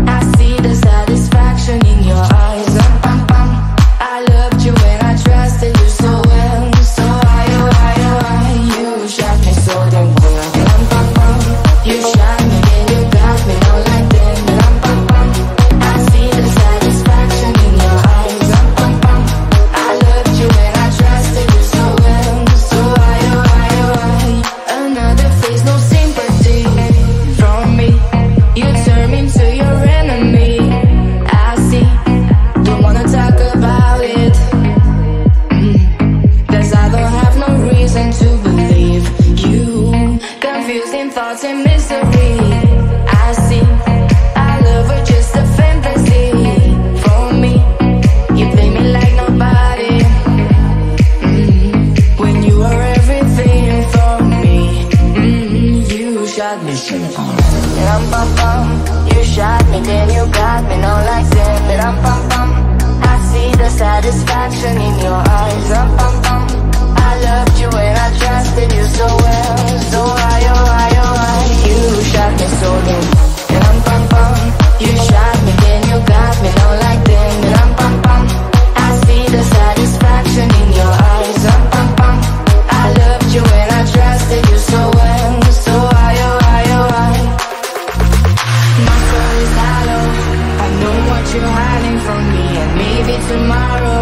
I see the satisfaction in your eyes. I'm pam pam. I loved you and I trusted you so well. So why you shot me so damn well. And I'm pam pam. You shot me, then you got me. Now like that. And I'm pam pam. I see the satisfaction in your eyes. I'm pam pam. I loved you and I trusted you so well. So why another face, no sympathy from me. You turn me into your enemy. I see. Don't wanna talk about it. 'Cause I don't have no reason to believe you. Confusing thoughts and misery. I see. I love her just a fantasy for me. You play me like nobody. When you are everything for me, you shot me straight on. And I'm pam pam. You shot me, then you got me. No like that. And I'm pam pam. I see the satisfaction in your eyes. I'm pam pam. I loved you and I trusted you so well. So why you shot me so damn. And I'm pam pam. You shot me, then you got me. No like that. And I'm pam pam. I see the satisfaction in your eyes. I'm pam pam. I loved you and I trusted you so well. So why. My soul is hollow. I know what you're hiding from me. And maybe tomorrow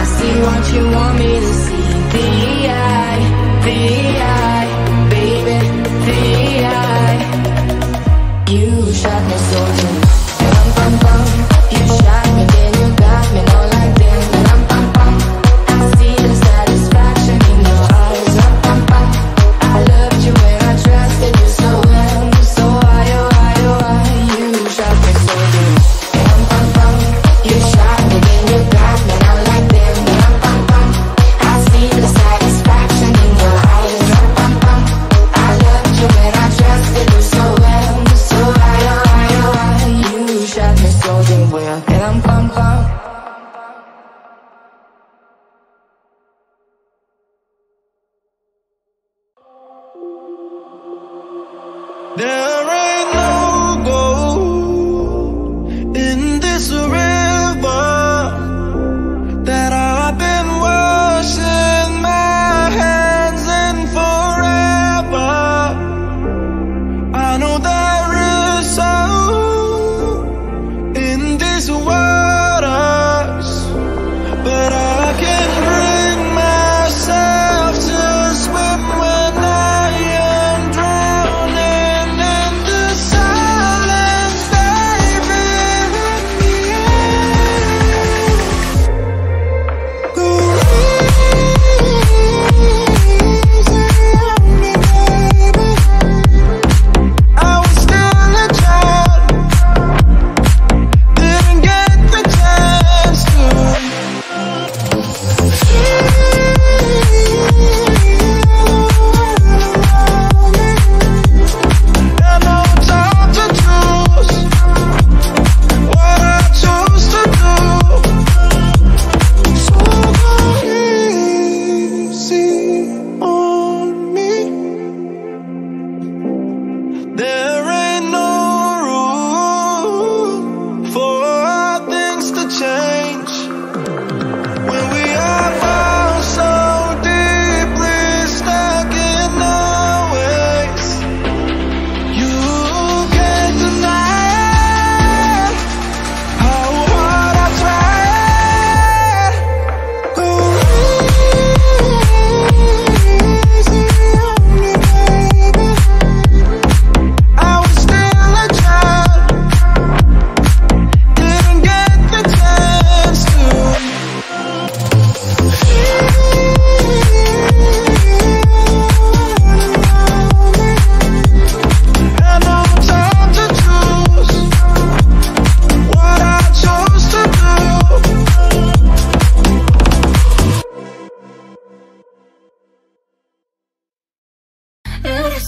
I see what you want me to see. The eye, baby, the eye. You shot me so damn. And I'm pam pam. You shot me, then you got me. Now like that. And I'm pam pam. I see the satisfaction in your eyes. I'm pam pam. I loved you and I trusted you so well. So why you shot me so damn. And I'm pam pam. You shot me, then you got me. Now like that. And I'm pam pam. I see the satisfaction in your eyes. I'm pam pam. I loved you and I trusted you so well. So why you shot me so damn well. And I'm pam pam. There ain't no gold in this river that I've been washing my hands in forever. I know there is some in these waters, but I can't bring myself to swim when I am drowning in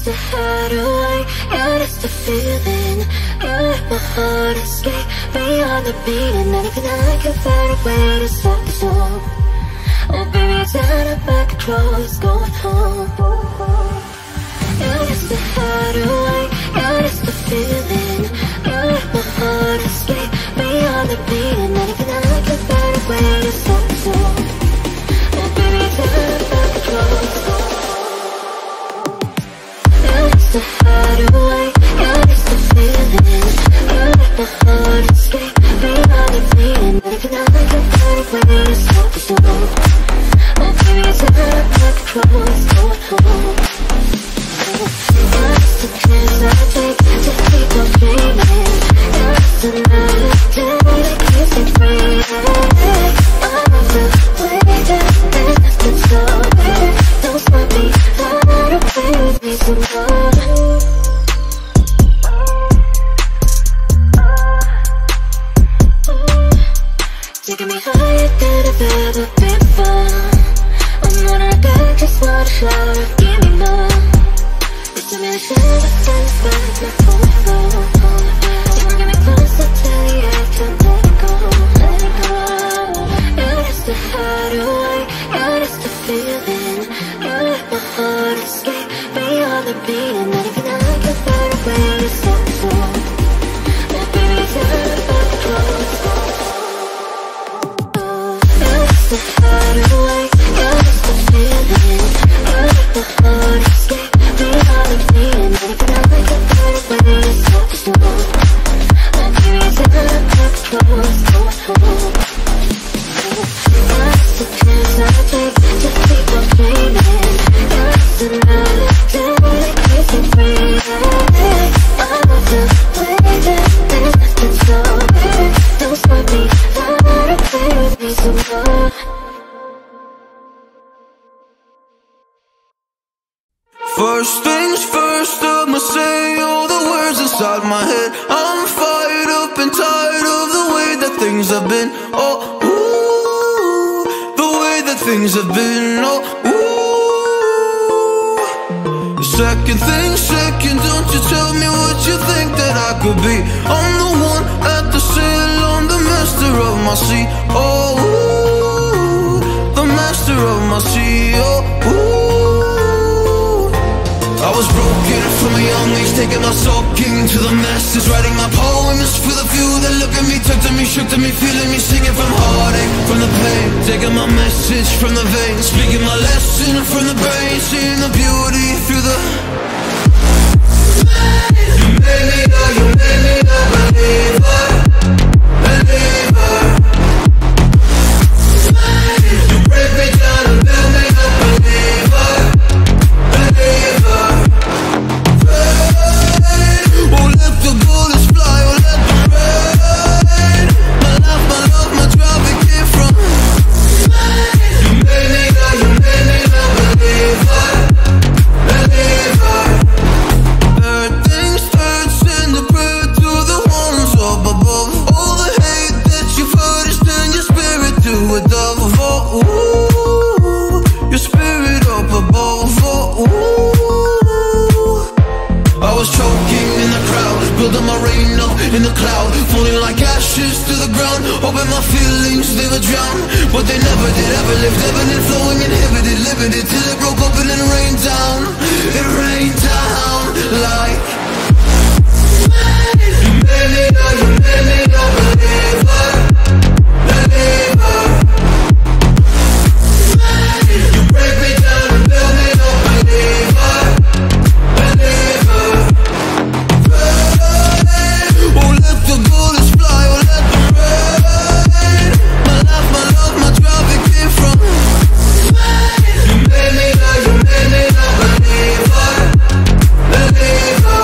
the heart away, and it's the feeling. You let my heart escape beyond the beating, and even I can find a way to stop the storm. Oh baby, it's out of my control, it's going home. And it's the heart away, and it's the feeling. You let my heart escape beyond the beating, and even I can find a way to stop the storm. Oh baby, it's out of my control, it's going home. The heart away, and it's the feeling. You let my heart escape beyond the beating, and even I can find a way to stop the storm. Oh baby, it's out of my control, it's going home. It's the chance I take to keep on dreaming. It's another day that keeps me free. I love the way that it's been so bad. Don't stop me, run away with me some more. Taking me higher than I've ever been before. I'm on a ride, just want a shot of, give me more. It's a million shadows of time, find my full flow. You're bringing me closer till the edge, can't let it go, let it go. And it's the heart away, and it's the feeling. You let my heart escape beyond the beating, and even I can find a way to stop the storm. Oh baby, it's out of my control. The heart away, you're just a feeling. You let my heart escape beyond the beating, and even I can find a way to stop the storm. Oh baby, it's out of my control, it's going home. What's the chance I take to keep on dreaming? You're just another day that keeps me free. I love the way that it's been so bad. Don't stop me, run away with me some more. First things first, I'ma say all the words inside my head. I'm fired up and tired of the way that things have been. Oh, ooh, the way that things have been. Oh, ooh. Second thing, second, don't you tell me what you think that I could be. I'm the one at the sail, I'm the master of my sea. Oh, ooh, the master of my sea. Oh, ooh. I was broken from a young age, taking my soaking to the masses, writing my poems for the few that look at me, talk to me, shook to me, feeling me, singing from heartache, from the pain, taking my message from the veins, speaking my lesson from the brain, seeing the beauty through the. You made me a, you made me a believer, believer. You break me down and build me a believer, believer. Oh, let the bullets fly, oh, let them rain. My life, my love, my drive, it came from. You made me a, you made me a believer, believer. Third things third, send a prayer to the ones up above. All the hate that you've heard is turn your spirit to a dove. Oh, ooh, your spirit up above. Oh, ooh. I was choking in the crowd, building my rain up in the cloud, falling like ashes to the ground. Hoping my feelings, they would drown, but they never did. Ever lived, ebbing, flowing, inhibited, limited, till it broke open and rained down. It rained down like. You made me a, you made me a believer, believer. You break me down and build me a believer, believer. Oh, let the bullets fly, oh, let them rain. My life, my love, my drive, it came from. You made me a, you made me a believer, believer.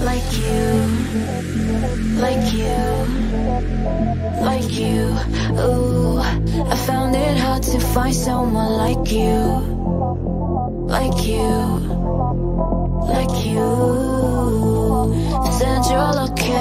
Like you, like you, like you. Ooh, I found it hard to find someone like you, like you, like you. Said you're looking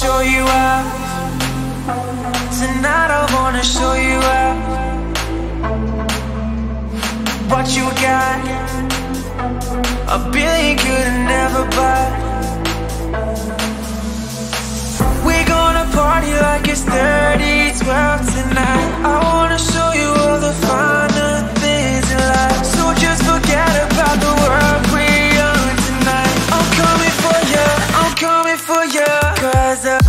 show you out. Tonight I wanna show you out. What you got, a billion couldn't ever buy. We're gonna party like it's 30-12 tonight. I wanna show you all the finer things in life. So just forget about the world we own tonight. I'm coming for you, I'm coming for you. 'Cause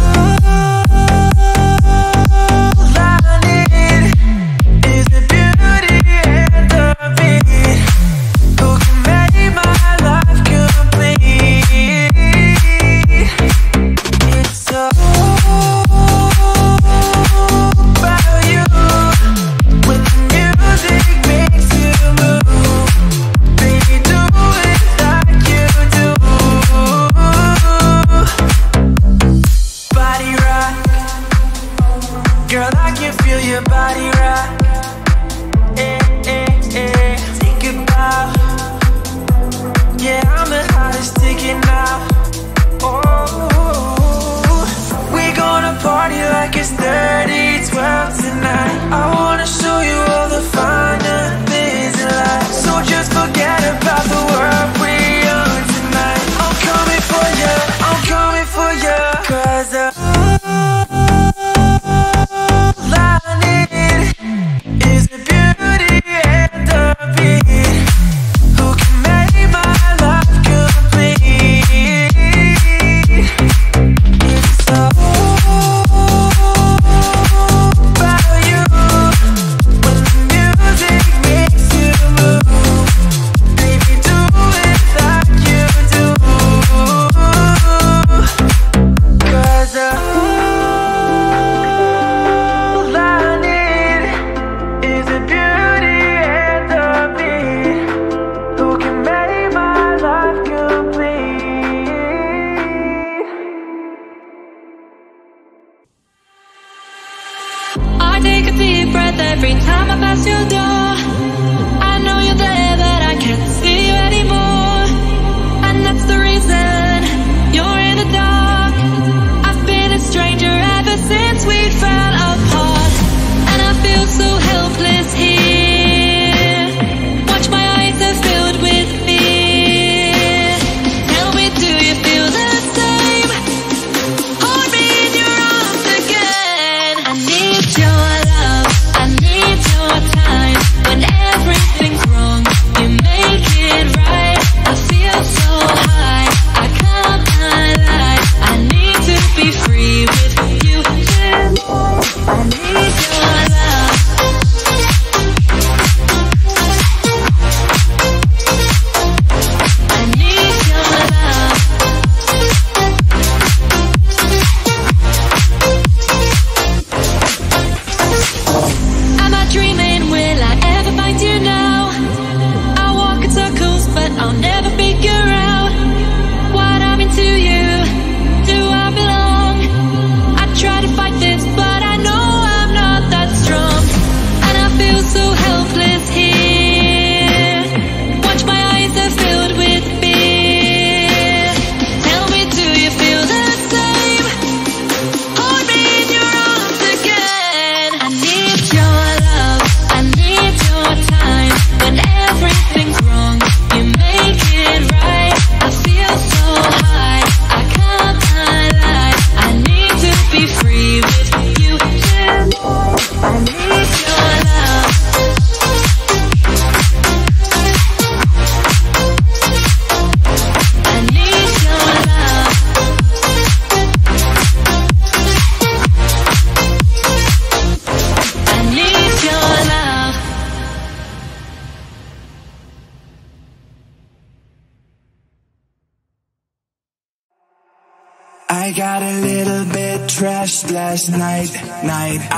last night,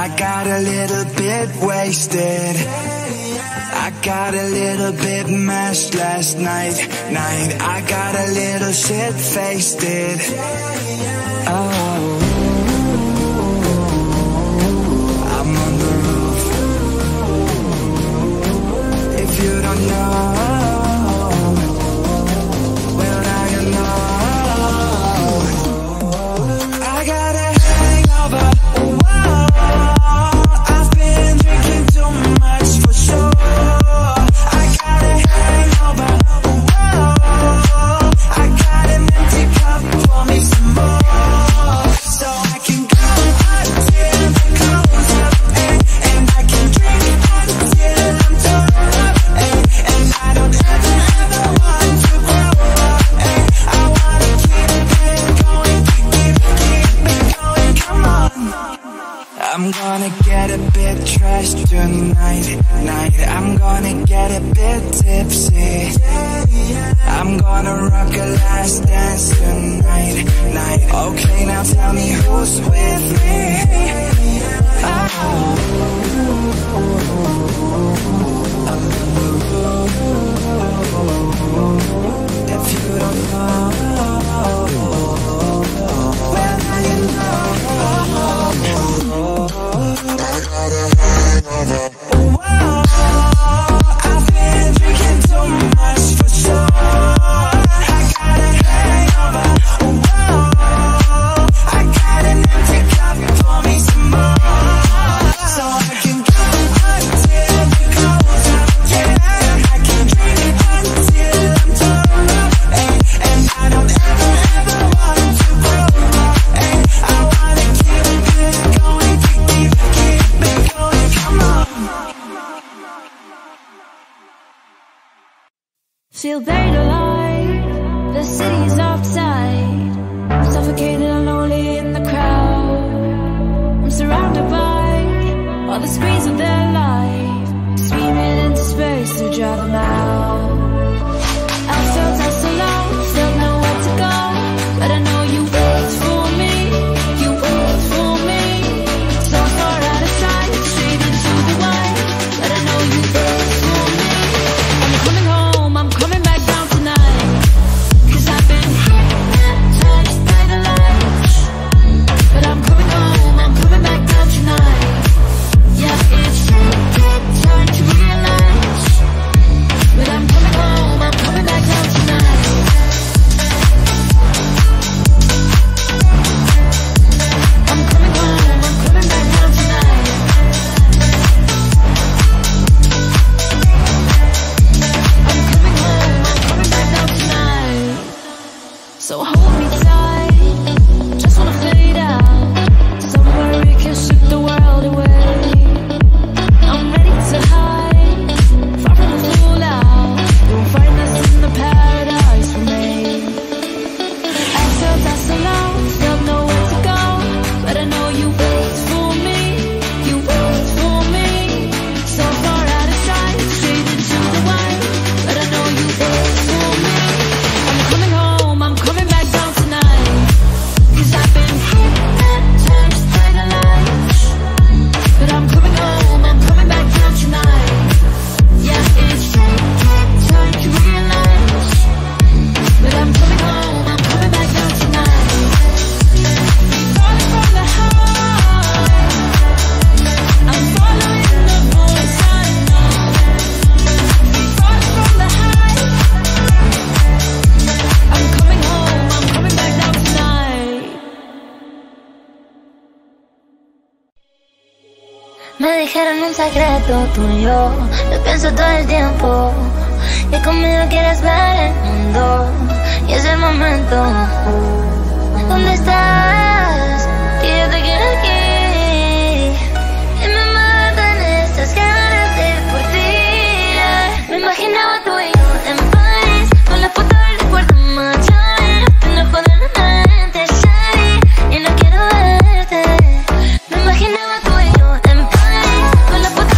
I got a little bit wasted. I got a little bit mashed last night. I got a little shit-faced. Oh, I'm on the roof. If you don't know. I gotta get trashed tonight, night. I'm gonna get a bit tipsy. I'm gonna rock a last dance tonight, night. Okay, now tell me who's with me. Oh. If you don't know, well now you know. I got a hangover. Feel buried alive, the city is outside. I'm suffocated and lonely in the crowd. I'm surrounded by all the screens of their life, screaming into space to draw them out. I felt so alone, still nowhere to go, but I know you wait for me, you wait for me. So far out of sight, straight into the light, but I know you wait for me. And you're coming home. Tuyo, lo pienso todo el tiempo. Que conmigo quieres ver el mundo, y es el momento. ¿Dónde estás? Que yo te quiero aquí. Y me matan estas ganas de ir por ti. Me imaginaba tú y yo en París, con la foto del recuerdo mayor. En el poder de la mente, Shari, y no quiero verte. Me imaginaba tú y yo en París, con la foto.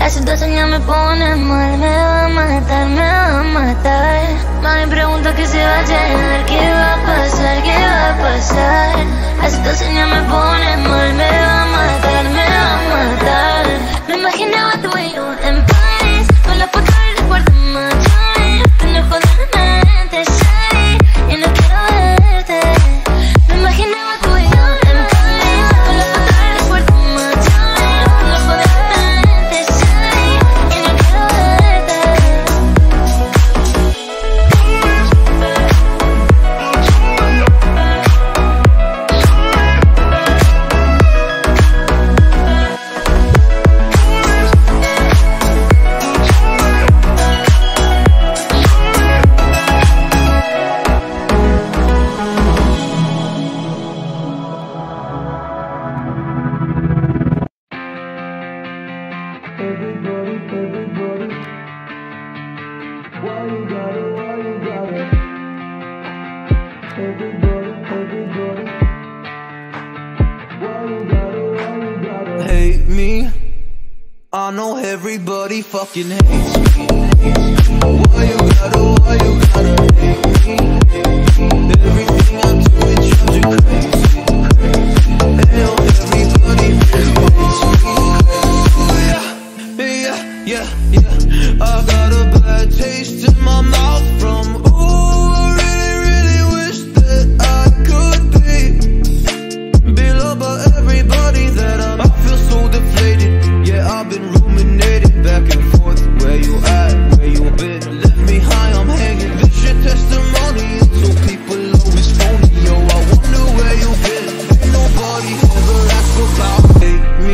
Hace 2 años me pone mal, me va a matar, me va a matar. Mami pregunto que se va a llegar, qué va a pasar, qué va a pasar. Hace 2 años me pone mal, me va a matar, me va a matar. Me imaginaba tú y yo en París, con la foto del recuerdo mayor. Te enojo de la mente, Shari, y no quiero verte. Me imaginaba tú y yo en París, con la foto del recuerdo mayor. Hate me, I know everybody fucking hates me. Why you gotta hate me? Everything I do, it drives you crazy. Hell, everybody hates me. Yeah, I got a bad taste in my mouth from everybody fucking hates me. Why you gotta hate me? Everything I do, it drives you crazy. Hell, everybody really hates me. Yeah, I just wanna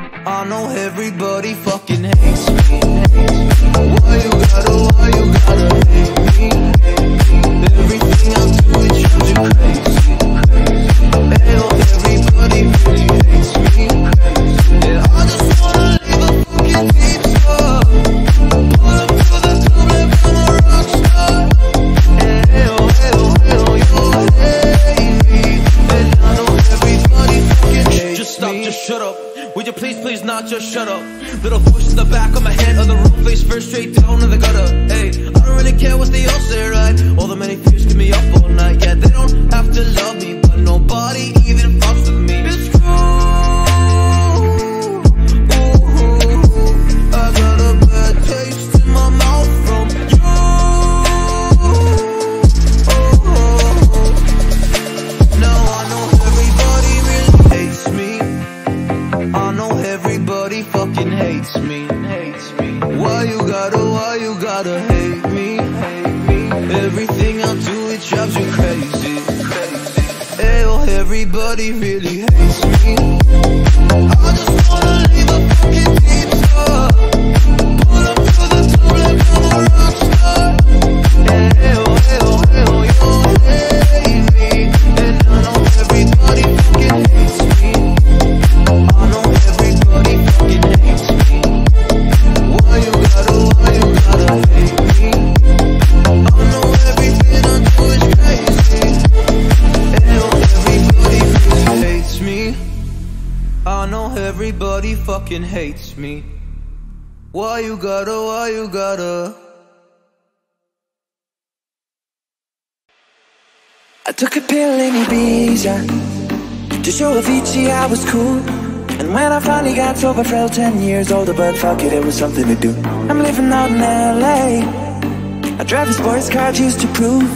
leave a fucking pizza. Pull up to the club and I'm a rock star. Hell, you hate me. And I know everybody fucking hates me. Just stop, just shut up. Would you please not just shut up? Little push in the back of my head, on the room, face first, straight down in the gutter. Hey, I don't really care what they all say, right? All the many fears keep me up all night. Yeah, they don't have to love me, but nobody even fucks with me. It's cruel. Ooh, I got a bad taste in my mouth from you. Oh, now I know everybody really hates me. I know everybody fucking hates me. Why you gotta hate me? Everything I do, it drives you crazy. Hell, everybody really hates me. I just wanna leave a fucking pizza. Pull up to the club and I'm a rock star. Hell, you hate me. And I know everybody fucking hates me. Everybody fucking hates me. Why you gotta I took a pill in Ibiza to show Avicii I was cool. And when I finally got sober, felt 10 years older. But fuck it, it was something to do. I'm living out in LA, I drive a sports car just to prove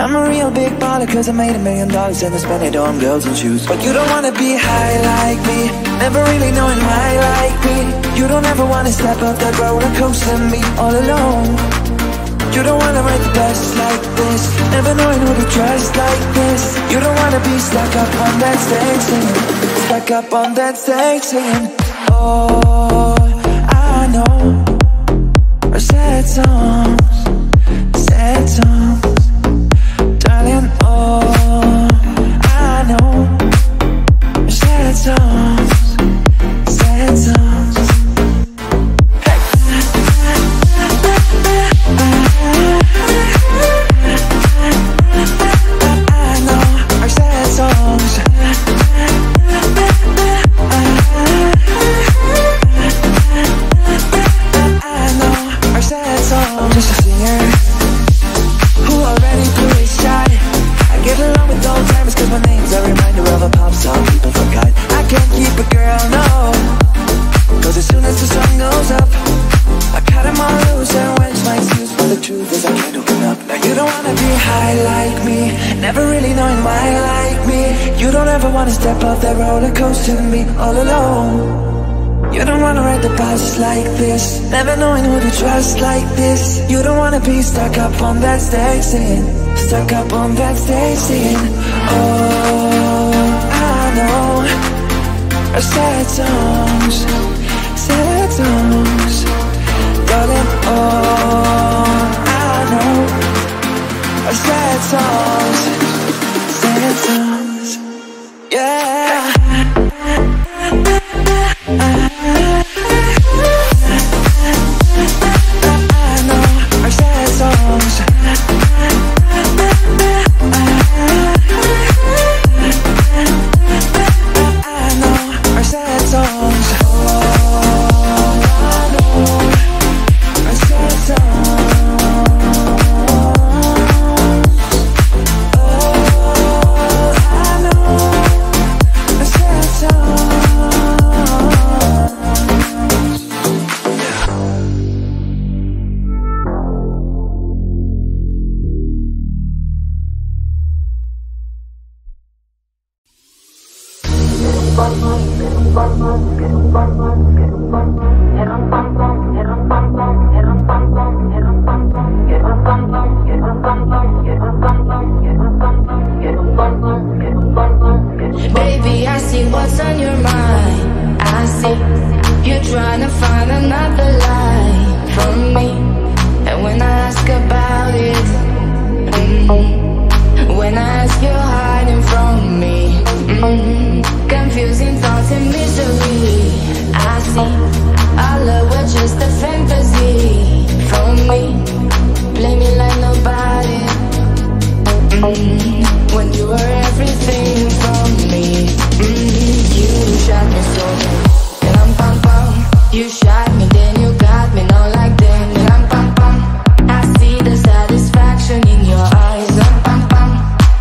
I'm a real big baller, cause I made $1 million and I spent it on girls and shoes. But you don't wanna be high like me, never really knowing why like me. You don't ever wanna step off that roller coaster and be all alone. You don't wanna ride the bus like this, never knowing who to trust like this. You don't wanna be stuck up on that stage singing, stuck up on that stage singing. Oh, I know, our sad songs. Darling, oh, I know, sad songs. Hey. I know our sad songs. I know our sad songs. I'm just a singer who already blew his shot. Get along with old timers, cause my name's a reminder of a pop song people forgot. I can't keep a girl, no, cause as soon as the sun goes up I cut them all loose and wedge my excuse. But the truth is I can't open up. Now you don't wanna be high like me, never really knowing why like me. You don't ever wanna step off that roller coaster and be all alone. You don't wanna ride the bus like this, never knowing who to trust like this. You don't wanna be stuck up on that stage singing, stuck up on that stage singing. Oh, I know our sad songs. Darling, oh, I know our sad songs. Yeah. I know our sad songs. Baby, I see what's on your mind. I see you're trying to find another lie from me. And when I ask about it, when I ask, you're hiding from me. Confusing thoughts and misery. I see our love was just a fantasy from me. Play me like nobody. When you were everything for me, you shot me so. And I'm pam pam. You shot me, then you got me. Now like them. And I'm pam pam. I see the satisfaction in your eyes. I'm pam pam.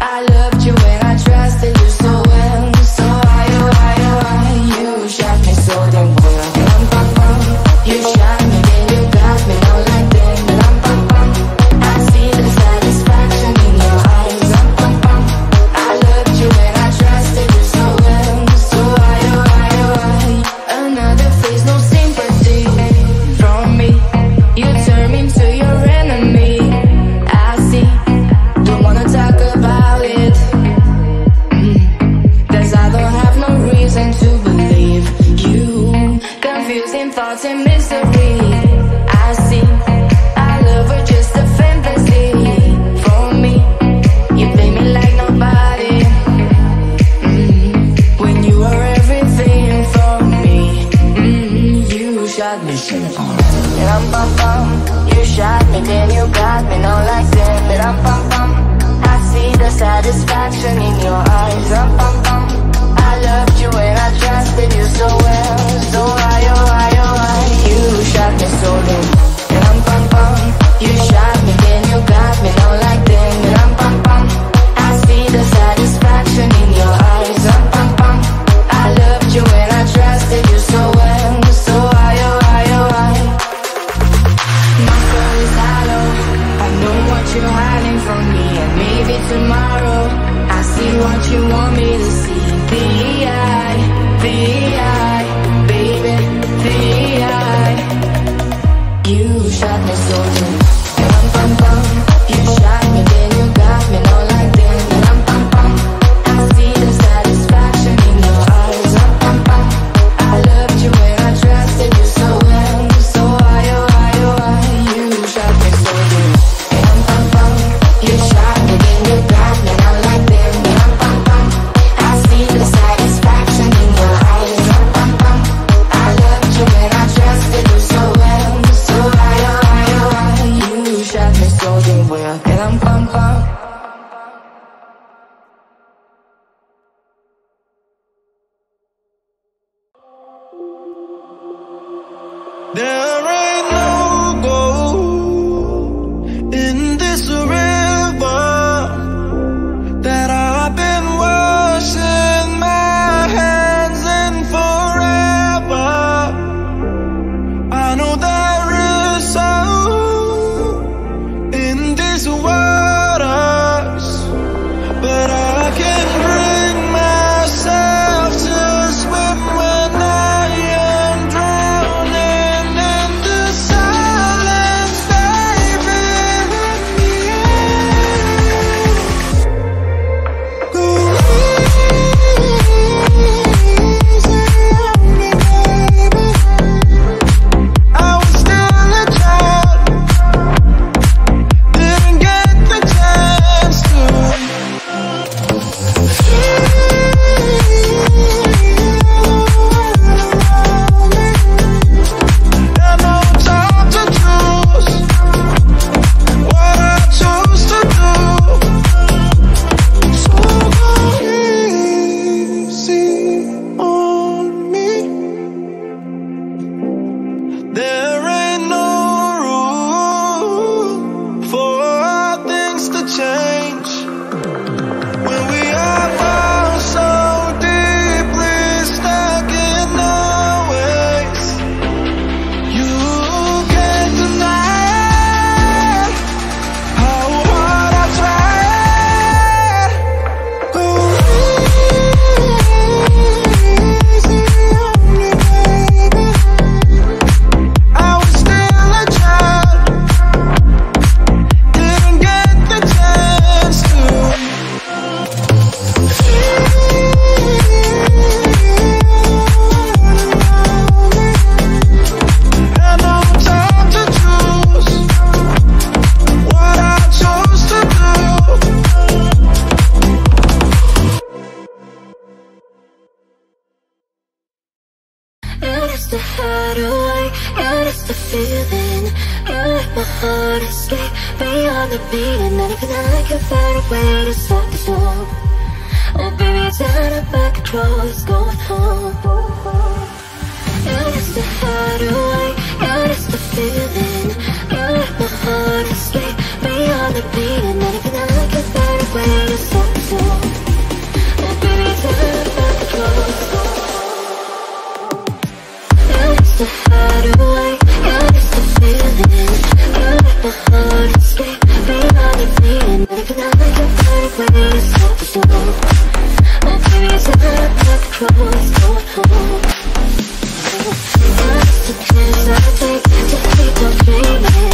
I loved you and I trusted you so well. So why you shot me so damn well. And I'm pam pam. You shot me, then you got me. Now like them. And I'm pam pam. I see the satisfaction in your eyes. I'm pam pam. I loved you and I trusted you so well. So why another face, no sympathy from me. You turn me into your enemy. I see. Don't wanna talk about it. 'Cause I don't have no reason to believe you. Confusing thoughts and misery. I see. Our love was just a fantasy for me. You play me like nobody. When you were everything for me, you shot me so. And I'm pam pam. You shot me, then you got me. Now like them. And I'm pam pam. I see the satisfaction in your eyes. I'm pam pam. I loved you and I trusted you so well. So why you shot me so low. And I'm pam pam. You shot me, then you got me. Now like them. And I'm pam pam. I see the satisfaction in your eyes. I'm pam pam. I loved you and I trusted you so well. So why. My soul is hollow. I know what you're hiding from me. And maybe tomorrow I see what you want me to see. The eye, baby, the eye. You shot me so low. And I'm pam pam. You shot me, then you got me. Now like them. And I'm pam pam. I see the satisfaction in your eyes. I'm pam pam. I loved you and I trusted you so well. So why you shot me so low. And I'm pam pam. You shot me, then you got me. Now like them. And I'm pam pam. I see the satisfaction in your eyes. I'm pam pam. to hide away, and it's the feeling you let my heart escape beyond the beating. And even I can find a way to stop this war. Oh baby, it's out of my control, it's going home. And it's the hide away, and it's the feeling you let my heart escape beyond the beating. And even I can find a way to stop this war. Oh baby, it's out of my control, it's going home. The hard way, yeah, it's the feeling. You let my heart escape beyond the feeling. But if not, I can find a way to stop the flow. Oh baby, it's out of my control, it's going home. It's the chance I take to keep on dreaming.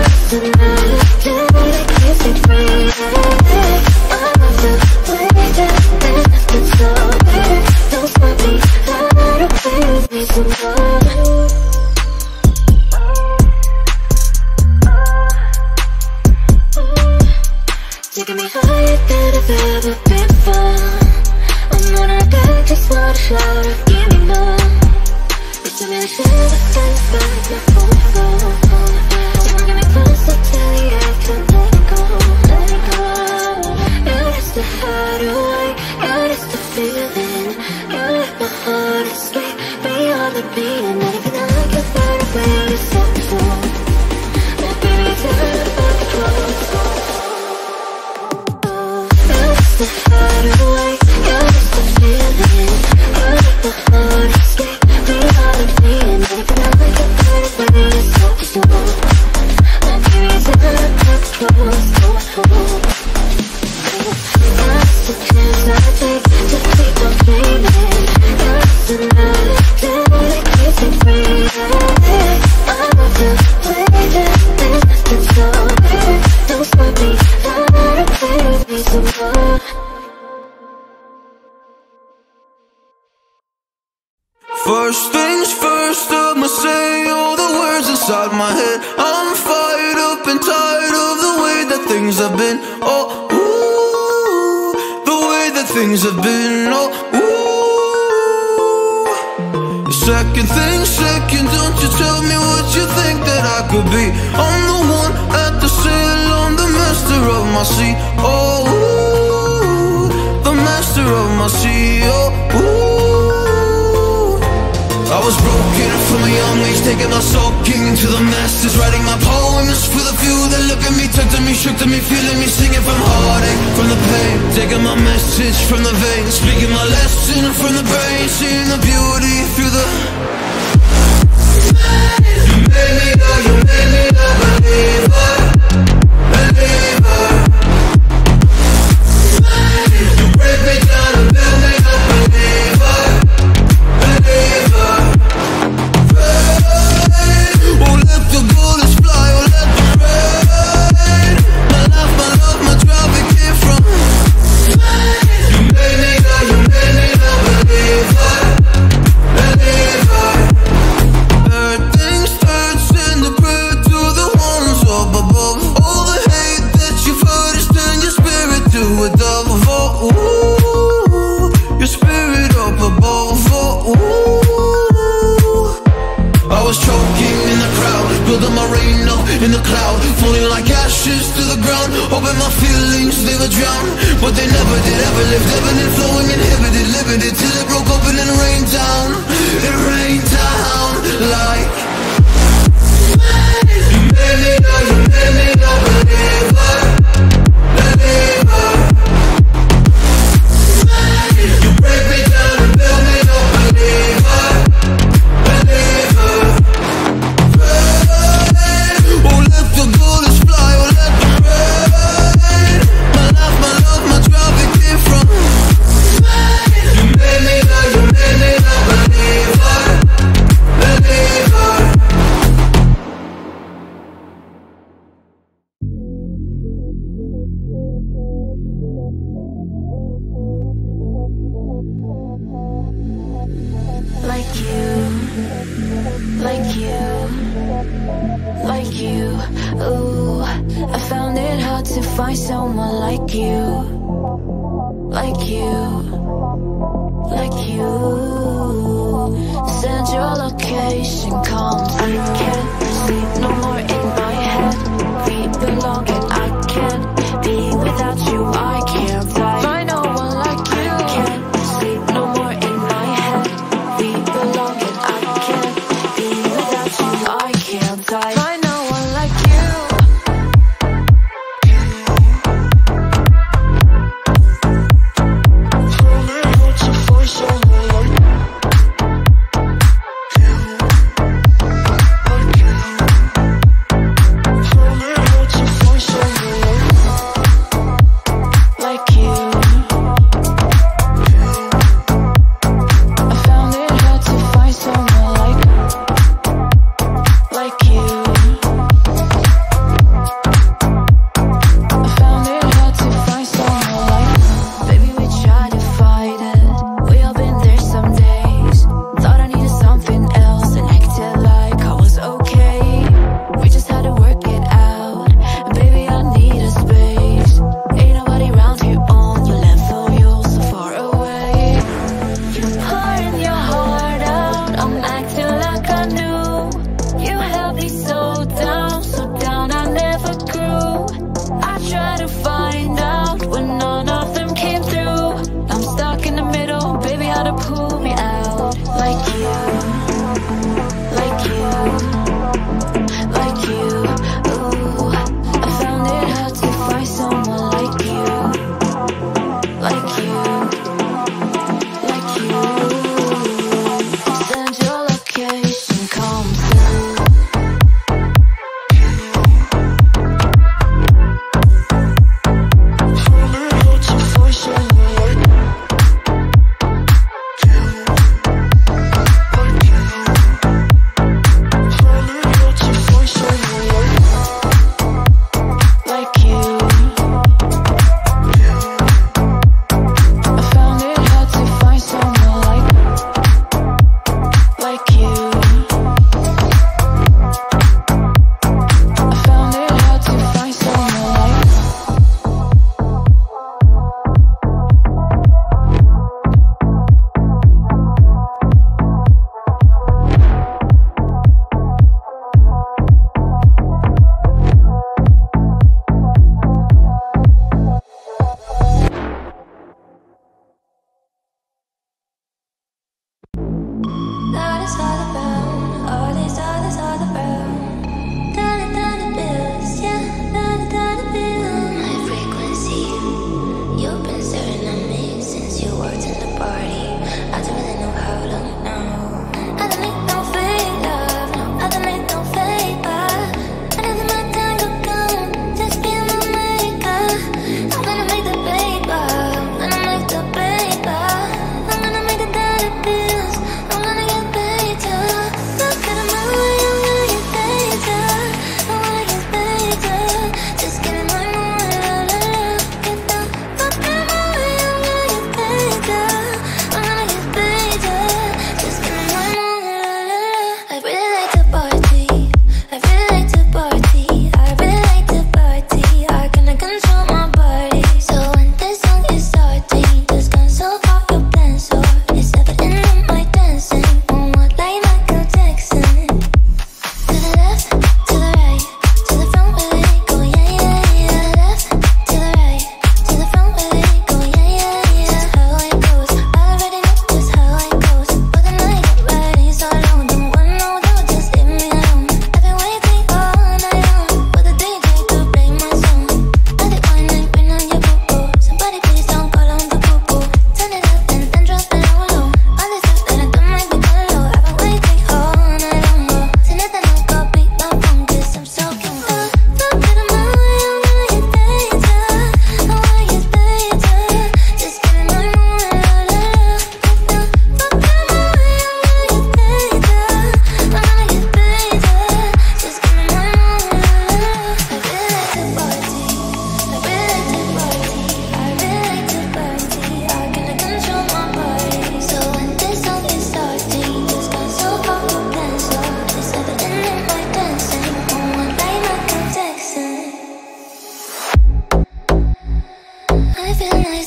It's the night I do what I can't stay free. I love the way that things get so weird. Don't stop me, hide away with me some more. Like you, like you, send your your location complete. Can't sleep no more in my head. We belong and I can't be without you. I can't find no one like you. Can't sleep no more in my head. We belong and I can't be without you. I can't find no one like you.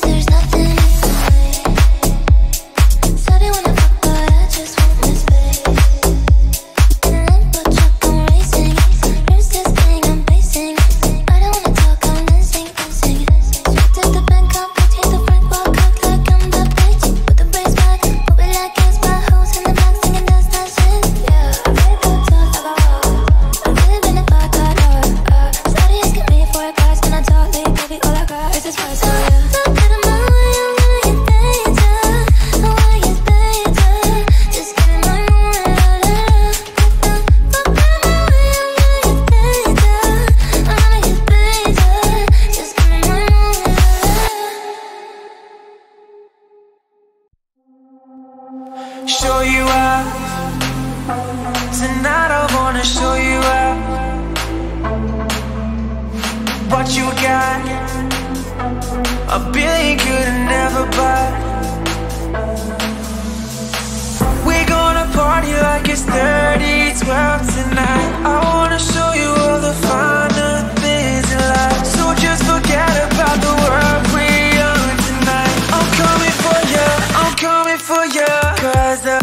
There's nothing inside. Said it when I fuck, but I just want this space. show you out. Tonight I wanna show you out. What you got, a billion could've never bought. We're gonna party like it's 30-12 tonight. I wanna show you all the finer things in life. So just forget about the world we are tonight. I'm coming for you, I'm coming for you. 'Cause the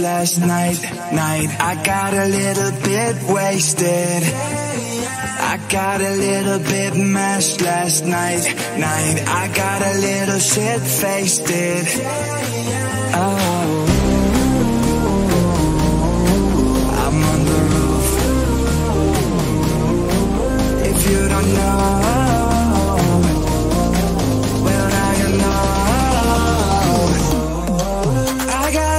last night, I got a little bit wasted. I got a little bit mashed last night. I got a little shit-faced. Oh, I'm on the roof. If you don't know, well, now you know. I got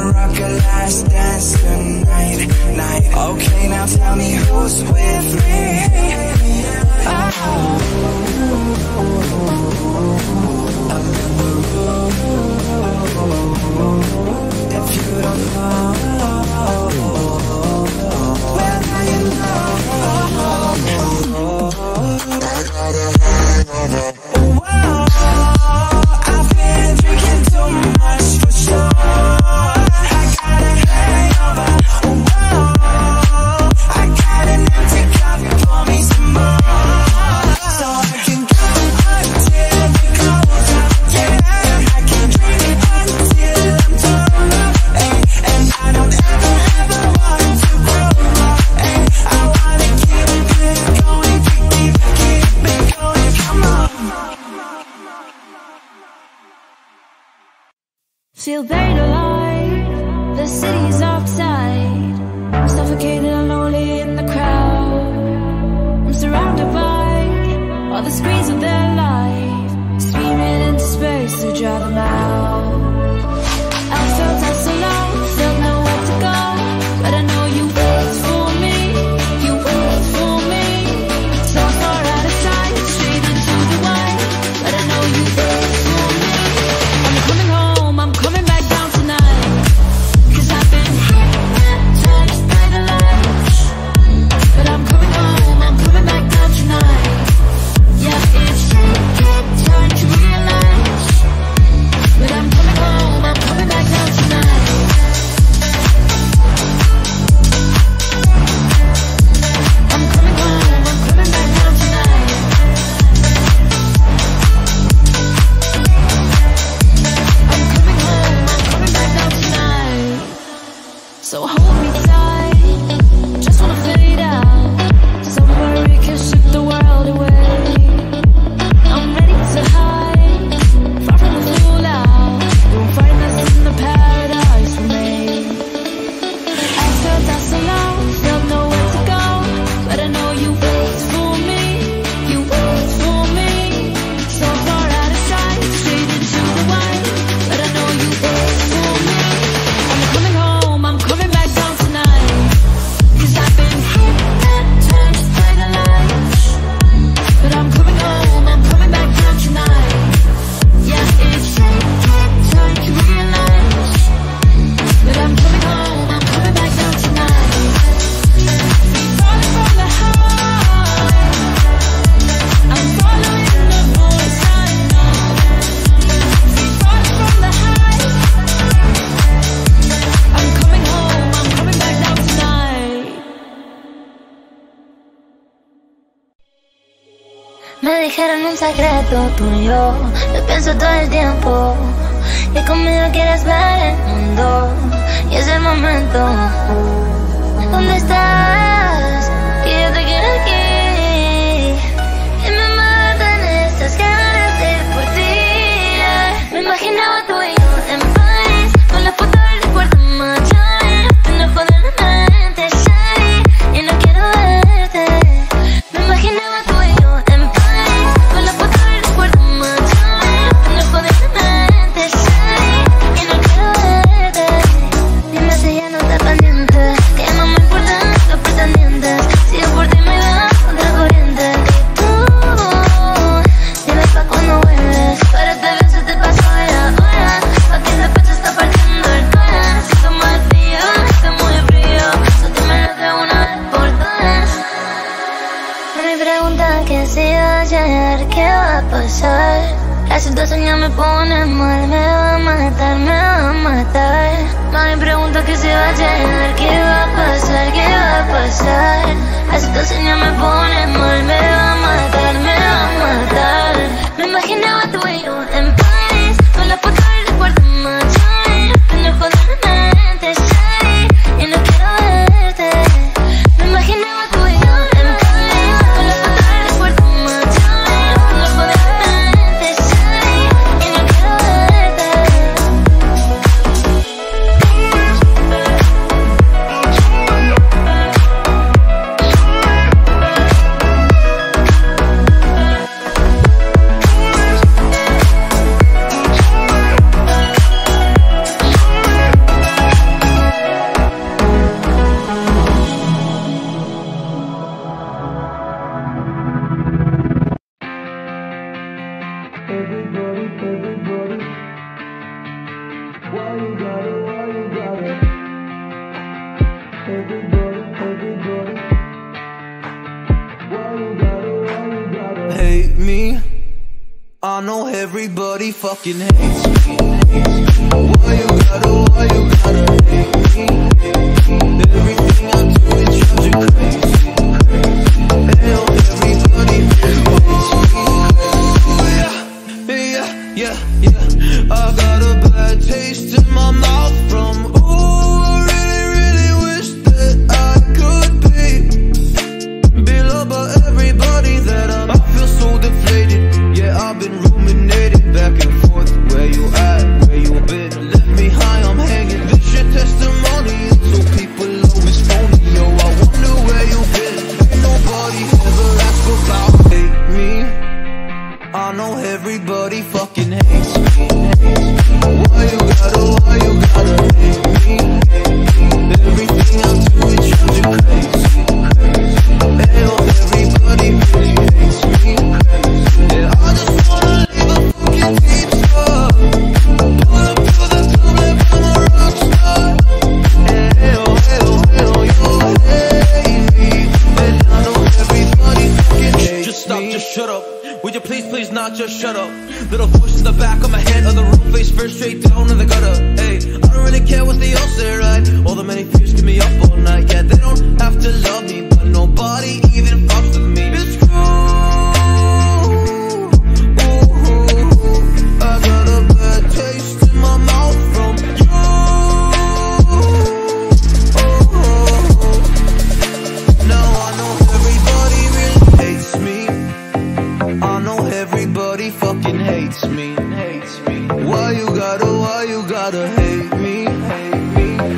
wanna rock a last dance tonight, night. Okay, now tell me who's with me. Oh, I'm in the room. If you don't know, well now you know. I got a hangover. Whoa, I've been drinking too much for sure. Still buried alive, the city's outside. I'm suffocated and lonely in the crowd. I'm surrounded by all the screens of their life, screaming into space to draw them out. I felt out so long, felt nowhere to go, but I know you wait for me, you wait for me. So far out of sight, straight into the wind, but I know you wait for me. I'm coming home, I'm coming. Secreto tuyo, lo pienso todo el tiempo. Que conmigo quieres ver el mundo. Y es el momento. ¿Dónde estás? Que yo te quiero aquí. Y me matan estas ganas de ir por ti. Me imaginaba tú y yo en París, con la foto del recuerdo mayor. Pero no puedo en la mente, Shari, y no quiero verte. Me imaginaba tú y yo. Las dos ya me ponen mal, me va a matar, me va a matar. Mami pregunta que se va a llenar, qué va a pasar, qué va a pasar. Las dos ya me ponen mal, me va a matar, me va a matar. Me imaginaba tú y yo en París, con la foto del recuerdo mayor. Pendejo de la mente, Shari, y no quiero verte. Me imaginaba tú y yo en París, con la foto del recuerdo mayor. Pendejo de la mente. Hate me, I know everybody fucking hates me. Why you gotta hate me? Everything I do is tragic, crazy. Hell, everybody hates me. Yeah, I got a bad taste in my mouth from ooh, I really wish that I could be loved by everybody that I feel so deflated. Yeah, I've been ruminating back and forth. Where you at? Where you been? Left me high, I'm hanging. This your testimony, so people always phone me. Yo, I wonder where you been. Ain't nobody ever asked about hate me. I know everybody fucking hates me. Why you gotta hate me? Everything I do is tragic, crazy. Hell, everybody really hates me. Yeah, I just wanna leave a fucking deep star. Pull up to the club like I'm a rock star. Hell, you hate me. And I know everybody fucking hates me. Just stop, just shut up. Would you please not just shut up? Little voices in the back of my head, on the room, face first, straight down in the gutter. Hey, I don't really care what they all say, right? All the many fears keep me up all night. Yeah, they don't have to love me, but nobody even fucks with me. It's true. I got a bad taste in my mouth from you. Everybody fucking hates me. Why you gotta hate me?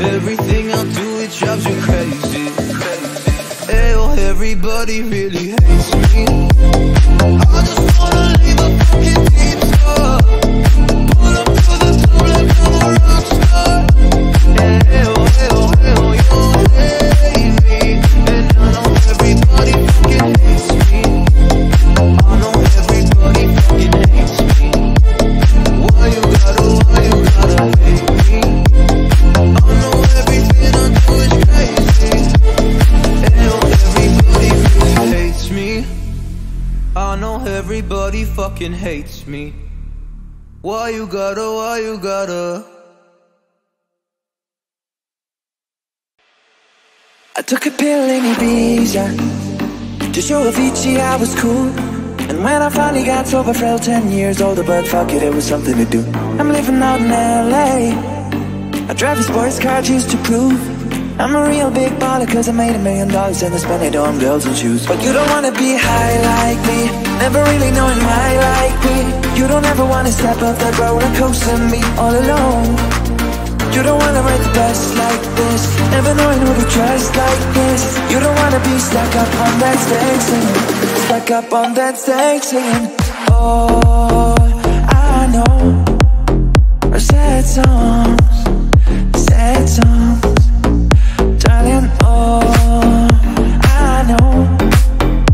Everything I do, it drives you crazy. Ayo, everybody really hates me. I just wanna leave a fucking deep star. Pull up to the top like I'm a rock star. Ayo, you hate me. And I know everybody fucking hates me. I know everybody fucking hates me. Why you gotta hate me? I know everything I do is crazy. Hell, everybody really hates me. I know everybody fucking hates me. Why you gotta? I took a pill in Ibiza to show Avicii I was cool. And when I finally got sober, felt 10 years older, but fuck it, it was something to do. I'm living out in LA, I drive a sports car just to prove I'm a real big baller, cause I made $1 million and I spent it on girls and shoes. But you don't wanna be high like me, never really knowing my like me. You don't ever wanna step off that roller coaster and be all alone. You don't wanna ride the bus like this, never knowing who to trust like this. You don't wanna be stuck up on that stage singing, stuck up on that stage singing. Oh, I know our sad songs, darling. Oh, I know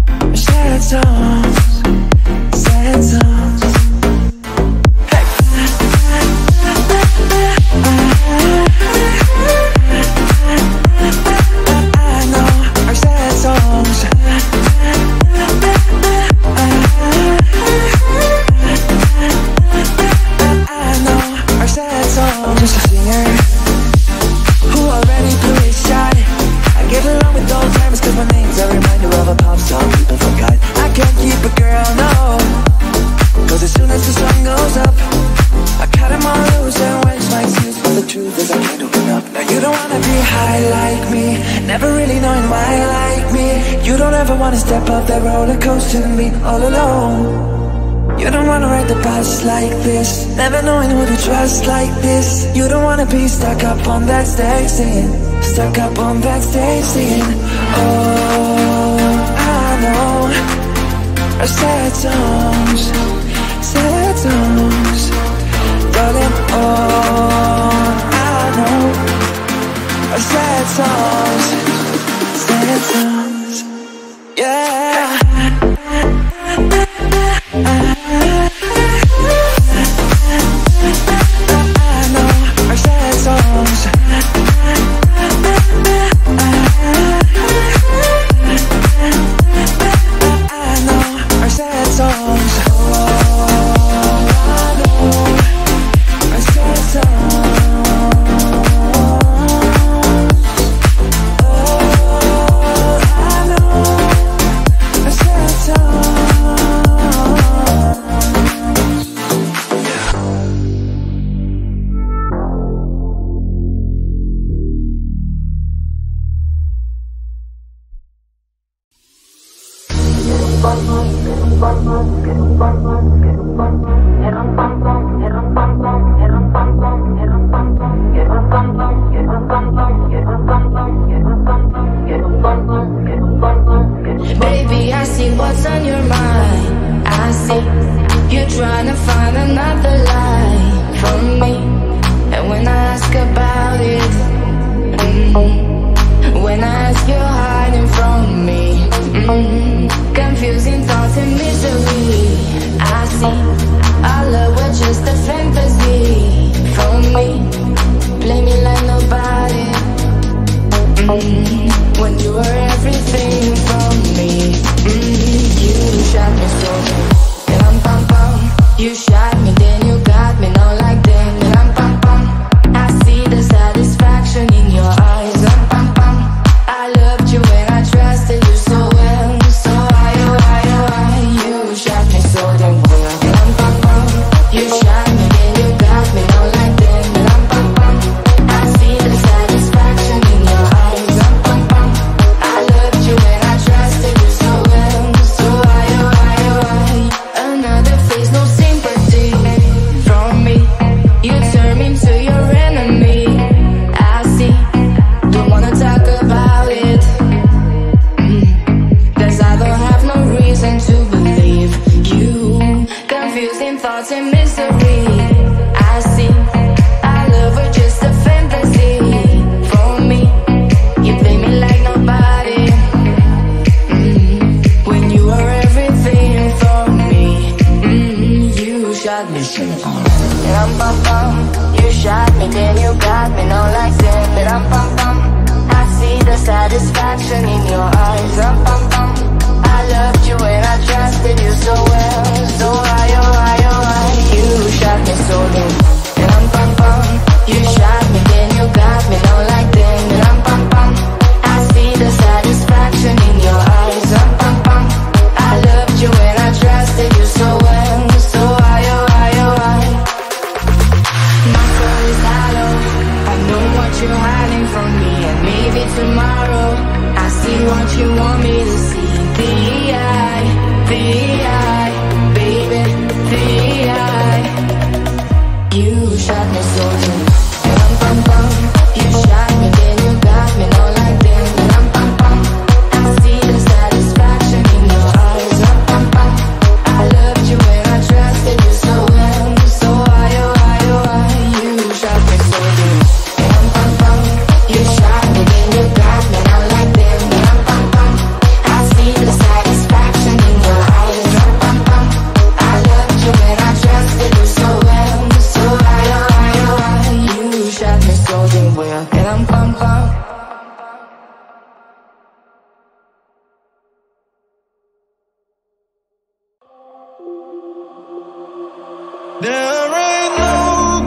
our sad songs. Like this, never knowing who to trust like this. You don't wanna be stuck up on that stage singing, stuck up on that stage singing. Oh, I know our sad songs, darling. Oh, I know our sad songs, yeah. I know our sad songs. When you were everything for me, you shot me so good. Pam pam pam, you shot me, then you got me, not like them. Pam pam pam, I see the satisfaction in your eyes. Pam pam, I loved you and I trusted you so well. So why, you shot me so damn well. Pam pam pam, you shot me, then you got me, not like them. Pam pam pam, I see the satisfaction in your eyes. Pam pam, I loved you and I trusted you so well. So why, another face, no sympathy from me. You turn me into your enemy. I see, don't wanna talk about it. Cause I don't have no reason to believe you. Confusing thoughts and misery. I see, I love her just a fantasy for me. You play me like nobody. When you are everything for me, you shot me straight on. Pam pam pam, you shot me, then you got me, no like them. Pam pam pam, I see the satisfaction in your eyes. Pam pam pam, I loved you and I trusted you so well. So why, you shot me so good. Pam pam pam, you shot me, then you got me, no like them. Pam pam pam, I see the satisfaction in your eyes. Pam pam pam, I loved you and I trusted you so well. So why. My soul is hollow. I know what you're hiding from me, and maybe tomorrow I see what you want me to see. The eye, baby, the eye. You shot me so good. Pam pam pam, you shot me, then you got me, no like them. Pam pam pam, I see the satisfaction in your eyes. Pam pam pam, I loved you and I trusted you so well. So why, you shot me so good. Pam pam pam, you shot me, then you got me, not like them. Pam pam pam, I see the satisfaction in your eyes. Pam pam pam, I loved you and I trusted you so well. So why, you shot me so damn well. Pam pam pam. There ain't no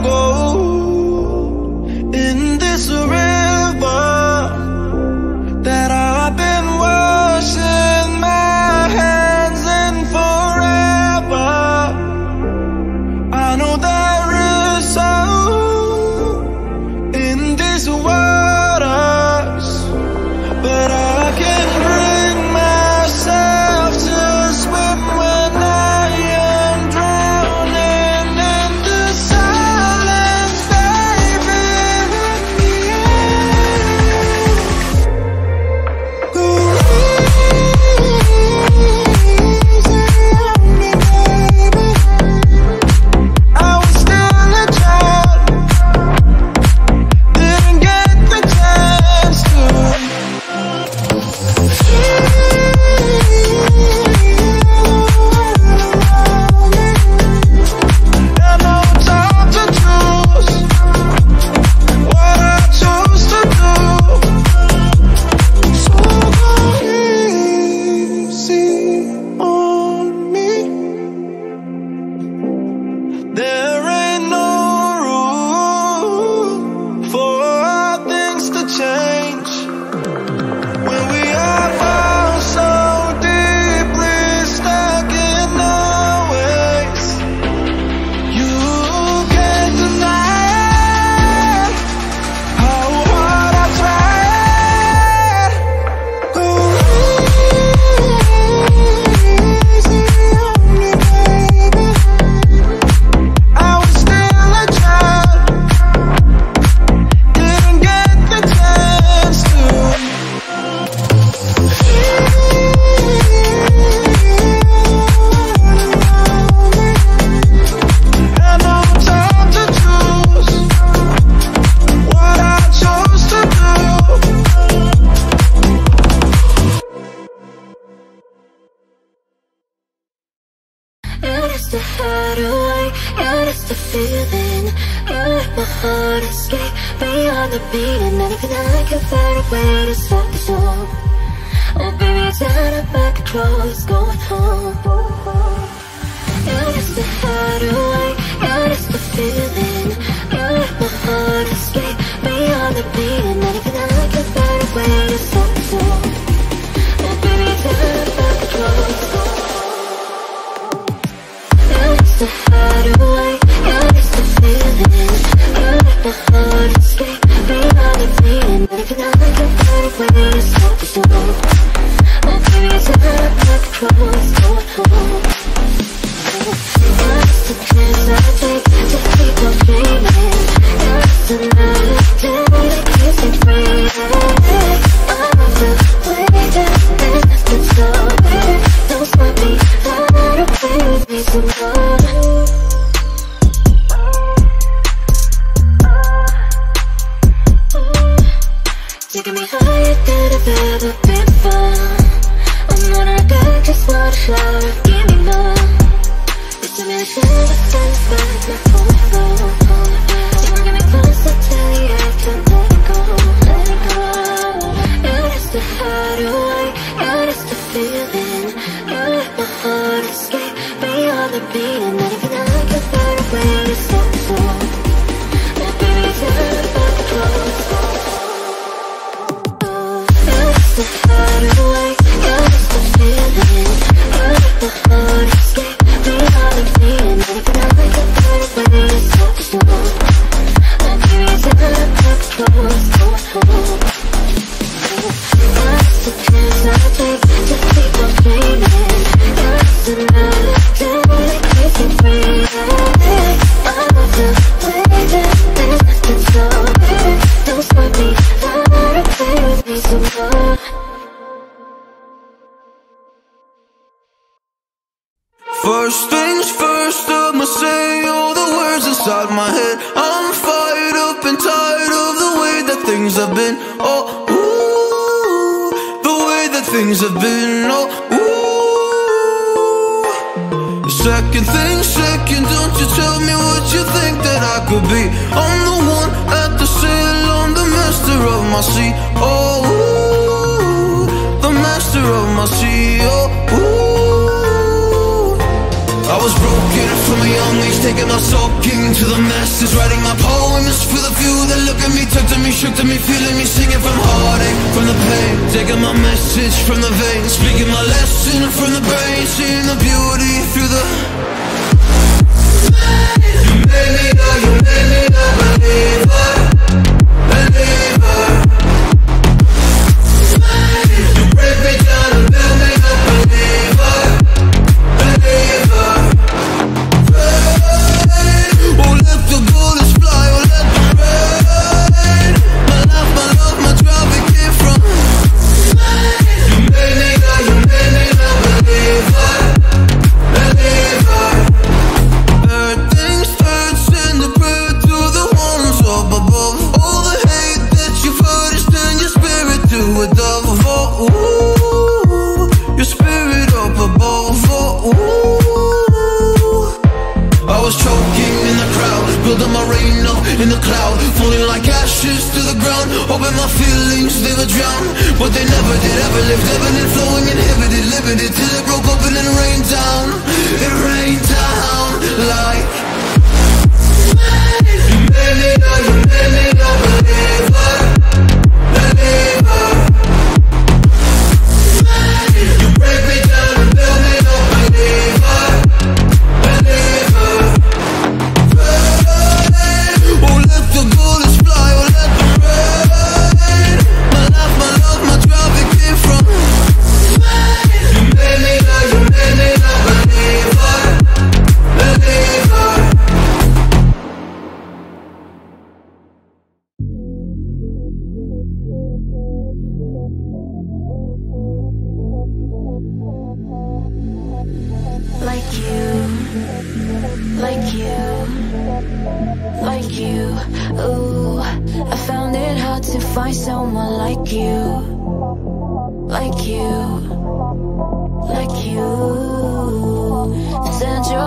gold in this river that I've been washing my hands in forever. I know there is some in these waters, but I can't bring myself to swim when I am drowning in the silence, baby. I was still a child, didn't get the chance to. There's no time to choose what I chose to do. So go easy on me. There ain't no room for things to change when we are bound so deeply stuck in our ways. You can't deny how hard I tried. Go easy on me, baby. I was still a child, didn't get the chance to. There's no time to choose what I chose to You just to hide away, you just to feeling. You let my heart escape, be on the beat, and anything I can find a way to stop the song. Oh baby, it's out of my control, it's going home. You're just the hideaway, you're just the feeling. You let my heart escape, be on the beat, and anything I can find a way to stop the song. Oh baby, it's out of my control, it's going home. You're just the hideaway, you're just the feeling. My heart is scared, be all the feeling. But if you're not like you're running away, it's hard to do. Oh baby, it's out of my control, it's going home. That's the chance I take to keep on dreaming. That's another day that keeps me free. I'm the way that it's been so bad. Don't stop me, run away with me some more. Taking me higher than I've ever been before. I'm on a ride, just want a shower, give me more. You tell me I should have done right, my phone broke. You won't get me closer till the end, can't let it go, let it go. You're just a hideaway, you're just a feeling. You let my heart escape, be on the beat, and anything I can find a way to stop the flow. Oh baby, it's out of my control. You're just a hideaway, you're just a feeling. You let my heart escape, be all I'm needing. Anything I can find a way to stop the storm. Oh baby, it's out of my control, it's going home. That's the chance I take to keep on dreaming. You're just another day that keeps me free. I love the way that it's been so bad. Don't stop me, run away with me some more. First things first, I'ma say all the words inside my head. I'm fired up and tired of the way that things have been. Oh, ooh, the way that things have been. Oh, ooh. Second thing, second, don't you tell me what you think that I could be. I'm the one at the sail, I'm the master of my sea. Oh, ooh, the master of my sea. Oh, ooh. I was broken from a young age, taking my soaking to the masses, writing my poems for the few that look at me, took to me, shook to me, feeling me, singing from heartache, from the pain, taking my message from the veins, speaking my lesson from the brain, seeing the beauty through the... You made me a, you made me a believer, believer. You break me down and build me a believer, believer. In the cloud, falling like ashes to the ground. Hoping my feelings, they would drown, but they never did. Ever lived, evident, flowing, inhibited, limited, till it broke open and rained down. It rained down like you made me know, you made me know, believer, believer. You break me down and build me up, believer, believer.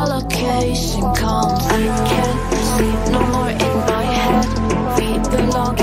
Location comes, I can't sleep no more in my head. We belong.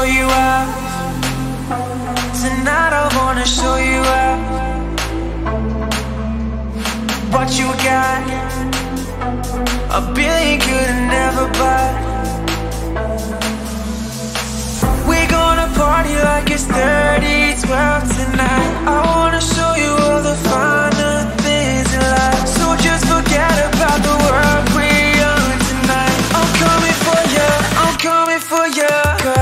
show you out. Tonight I wanna show you out. What you got, a billion could never buy. We gonna party like it's 30-12 tonight. I wanna show you all the finer things in life. So just forget about the world we own tonight. I'm coming for you, I'm coming for you. 'Cause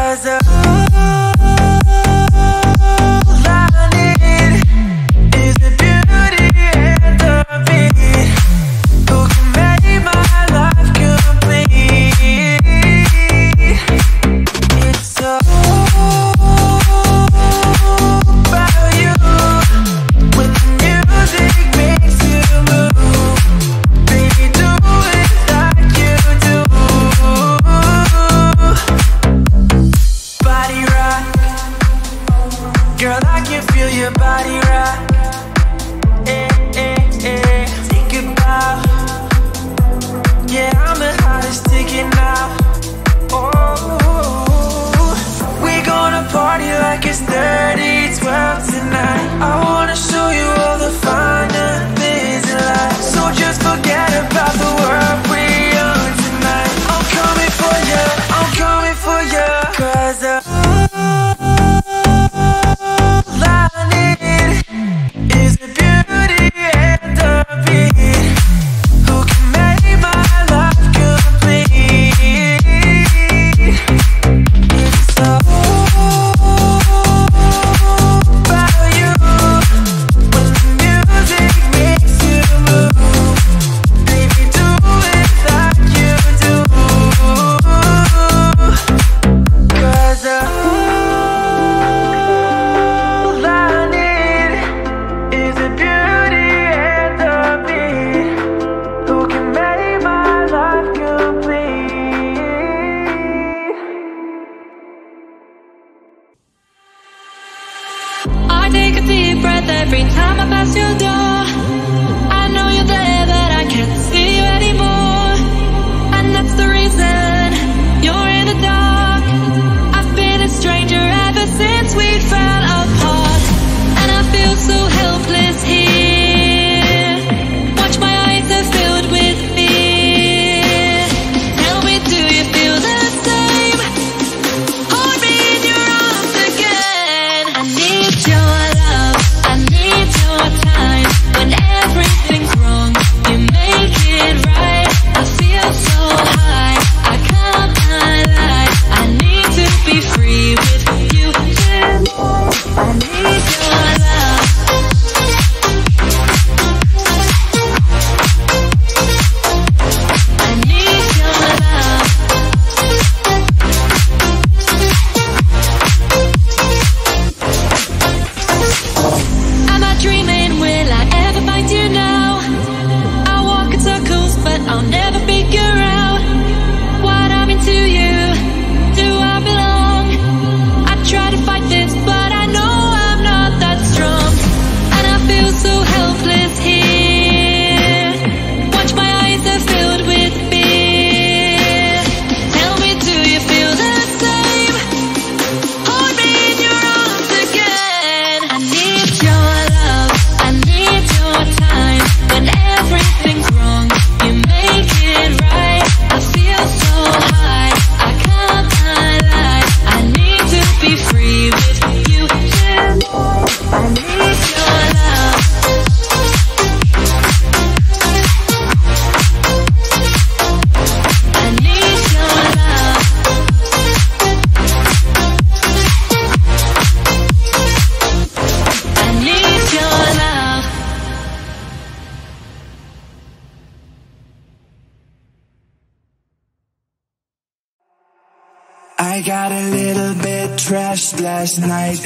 last night,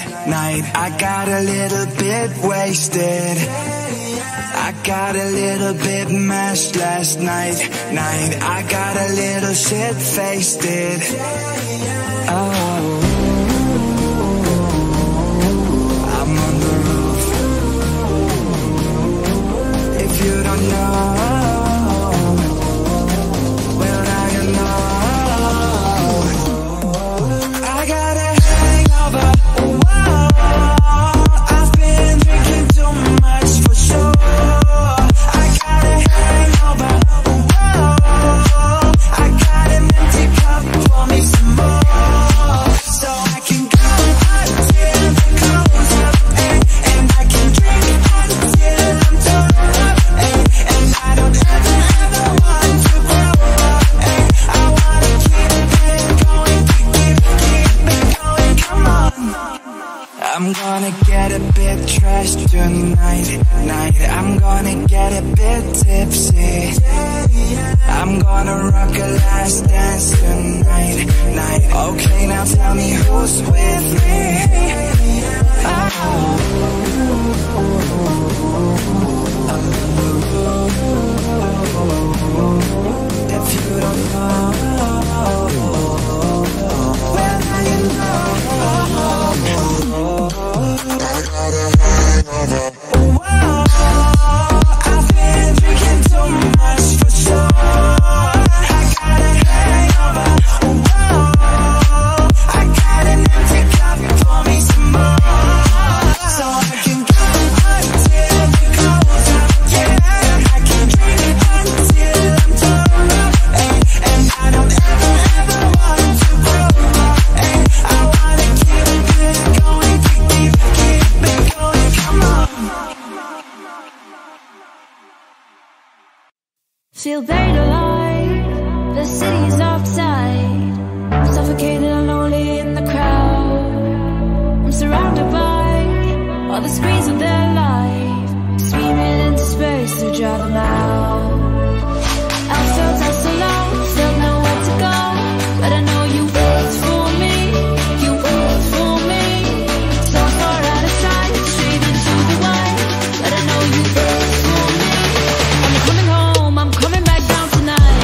I got a little bit wasted. I got a little bit mashed last night. I got a little shit-faced. Oh, I'm on the roof. If you don't know, well, now you know. I gotta Tonight I'm gonna get a bit tipsy. I'm gonna rock a last dance tonight. Okay, now tell me who's with me. Oh. If you don't know, well now you know. I got a hangover. Whoa, I've been drinking too much for sure. I got a hangover. Whoa, I got an empty cup, pour me some more, so I can go until it goes out. Yeah, I can drink until I'm torn up, and I don't ever want to grow up. I wanna keep it going, come on. Feel buried alive, the city is outside. I'm suffocated and lonely in the crowd. I'm surrounded by all the screens of their life, screaming into space to drown them out. I felt so alone, still nowhere to go, but I know you wait for me. You wait for me, so far out of sight, straight into the wild. But I know you wait for me. I'm coming home, I'm coming back down tonight,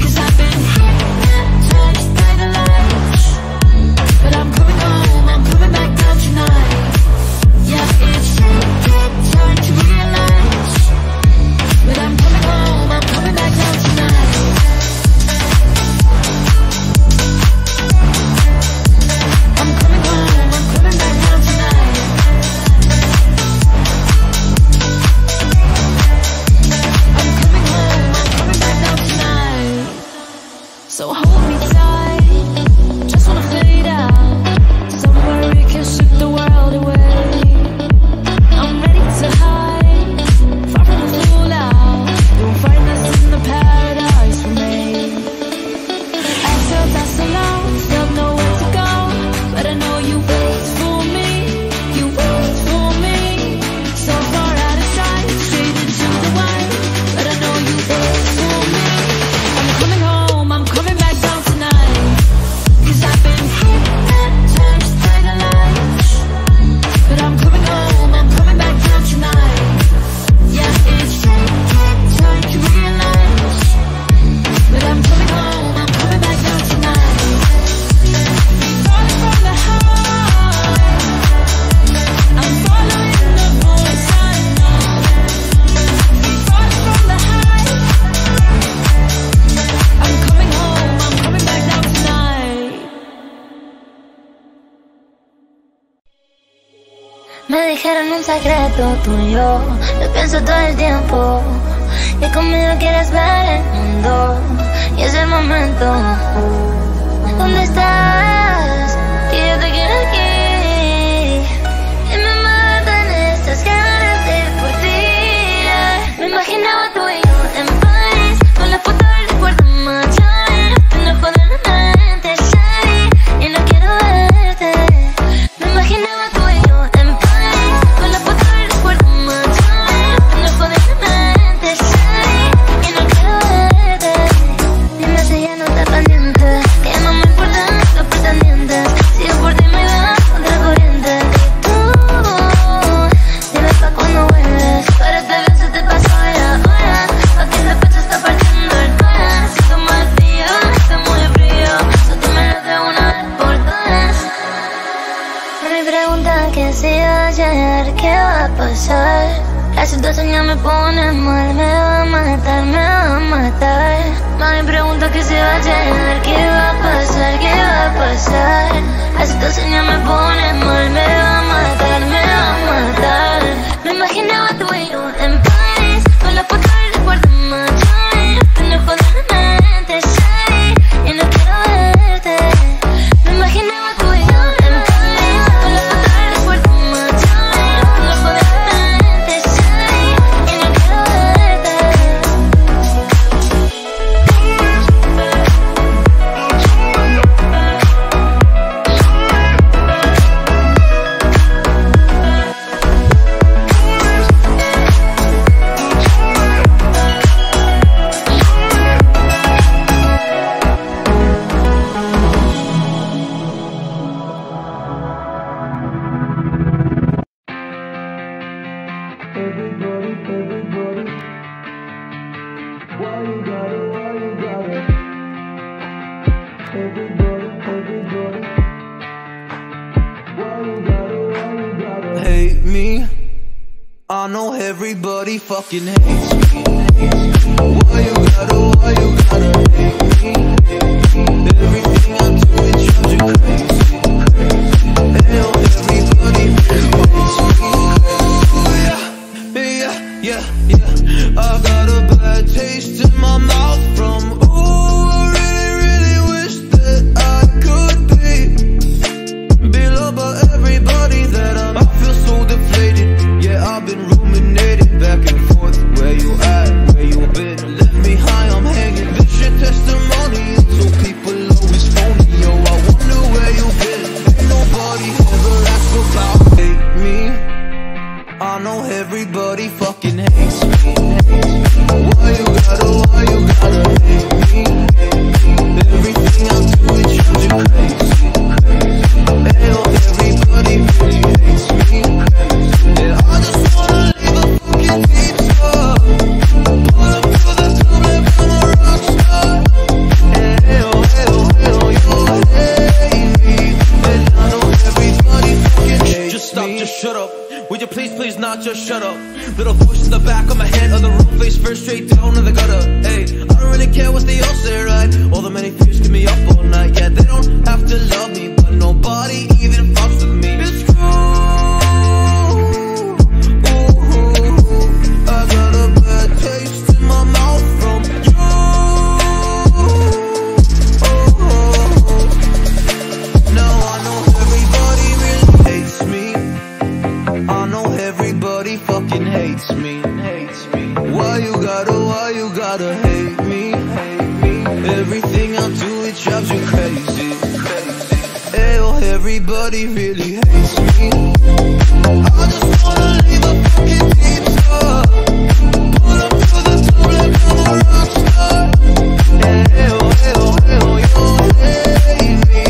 'cause I've been hypnotized by the lights. But I'm coming home, I'm coming back down tonight. Yeah, it's that time to realize, but I'm coming home, I'm coming back down tonight. I'm coming home, I'm coming back down tonight. I'm coming home, I'm coming back down tonight. So hold me tight, just wanna fade out. Somewhere we can shoot the world away. I'm ready to hide, far from the fallout. You'll find us in the paradise we made. I felt us alone, still nowhere to go, but I know you wait for me. You wait for me, so far out of sight, straight into the wild. But I know you wait for me. I'm coming home, I'm coming back down tonight, 'cause I've been hypnotized by the lights. But I'm coming home, I'm coming back down tonight. Yeah, it's that time to realize, but I'm coming home, I'm coming back down tonight. Falling from the high, I'm following the voice I know. Falling from the high, I'm coming home, I'm coming back down tonight. Me dijeron un secreto tuyo, lo pienso todo el tiempo. Que conmigo quieres ver el mundo, y es el momento. ¿Dónde estás? Que yo te quiero aquí. Y me matan estas ganas de por ti. Me imaginaba tú y yo en París, con la foto del recuerdo mayor. Te enojo de la mente, sorry, y no quiero verte. Me imaginaba tú y yo en París, con la foto del recuerdo mayor. Te enojo de la mente, sorry, y no quiero verte. Dime si ya no está pendiente, que no me importan los pretendientes. Si yo por ti me iba contra corriente, tú dime pa' cuando vuelves. Pero esta vez se te pasó de la hora, pa' que ese pecho está partiendo el corazón. Siento más frío, está muy frío, so dímelo de una vez por todas. Me preguntan que si va a llegar, qué va a pasar. La situación ya me pone mal, me va a matar, me va a matar. Mami pregunta que si va a llegar, qué va a pasar, qué va a pasar. La situación ya me pone mal, me va a matar, me va a matar. Me imaginaba tú y yo en París, con la foto del recuerdo mayor. Te enojo de la mente, sorry, y no quiero verte. Me imaginaba tú y yo en París, con la foto del recuerdo mayor. Te enojo de la mente, sorry, y no quiero verte. Hate me, I know everybody fucking hates me. Why you gotta hate me? Everything I do it drives you crazy. Hell, everybody hates me. Yeah, I got a bad taste in my mouth from ooh, I really wish that I could be loved by everybody that I'm. So deflated, yeah, I've been ruminating back and forth. Where you at, where you been? Left me high, I'm hanging. Bitch, your testimony so people always phony. Yo, I wonder where you been. Ain't nobody ever asked about. Hate me, I know everybody fucking hates me. Why you gotta hate me? Everything I do it drives you crazy. Hell, everybody really hates me. Just shut up. Little voice in the back of my head, on the wrong place, first straight down in the gutter. Hey, I don't really care what they all say, right? All the many fears keep me up all night. Yeah, they don't have to love me, but nobody even fucks with me. It's true. Ooh, I got a bad taste in my mouth from you. Oh, now I know everybody really hates me. I know everybody fucking hates me. Why you gotta hate me? Everything I do it drives you crazy. Ayo, everybody really hates me. I just wanna leave a fucking deep star. Put up to the top like I'm a rock star. Ayo, you hate me.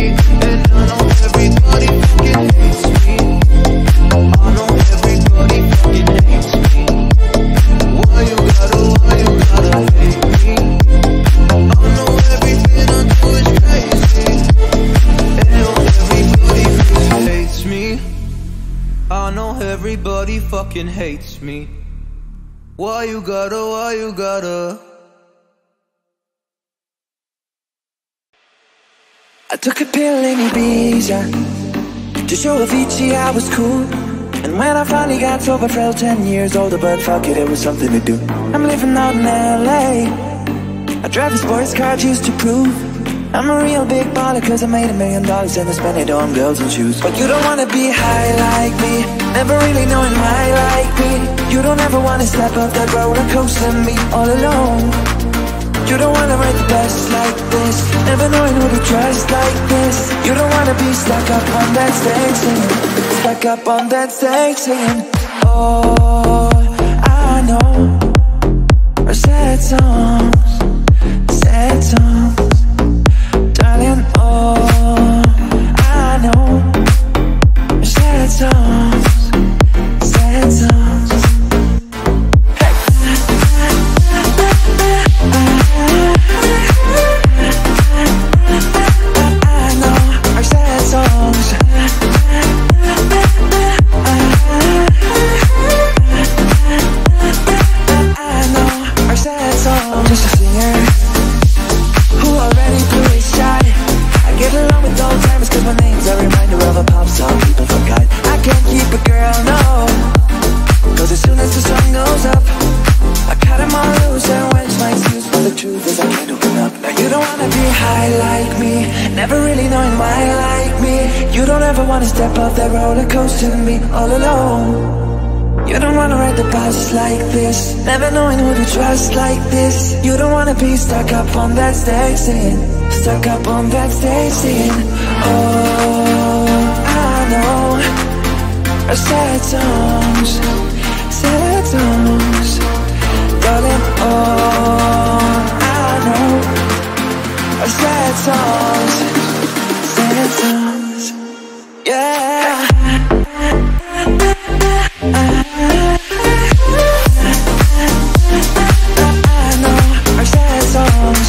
And I know everybody fucking hates me. I know everybody fucking hates me. Why you gotta hate me? I know everything I do is crazy. Ayo, everybody fucking hates me. I know everybody fucking hates me. Why you gotta I took a pill in Ibiza to show Avicii I was cool. And when I finally got sober, felt 10 years older. But fuck it, it was something to do. I'm living out in LA, I drive a sports car just to prove I'm a real big baller, cause I made $1 million and I spent it on girls and shoes. But you don't wanna be high like me, never really knowing my like me. You don't ever wanna step up that roller coaster and be all alone. You don't wanna ride the bus like this, never knowing who to trust like this. You don't wanna be stuck up on that stage singing, stuck up on that stage singing. Oh, I know our sad songs. Darling, oh, I know our sad songs. Never knowing who to trust like this. You don't wanna be stuck up on that stage singing, stuck up on that stage singing. Oh, I know our sad songs, darling. Oh, I know our sad songs, yeah. I know our sad songs.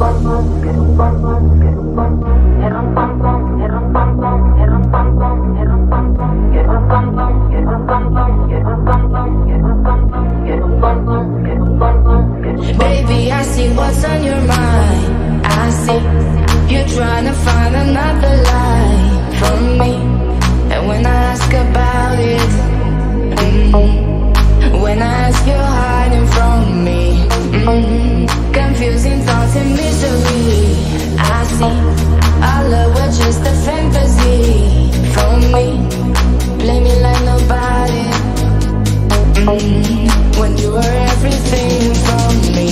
Baby, I see what's on your mind. I see you're trying to find another lie from me. And when I ask about it, when I ask, you're hiding from me. Confusing thoughts and misery. I see our love was just a fantasy from me. Play me like nobody. When you were everything for me,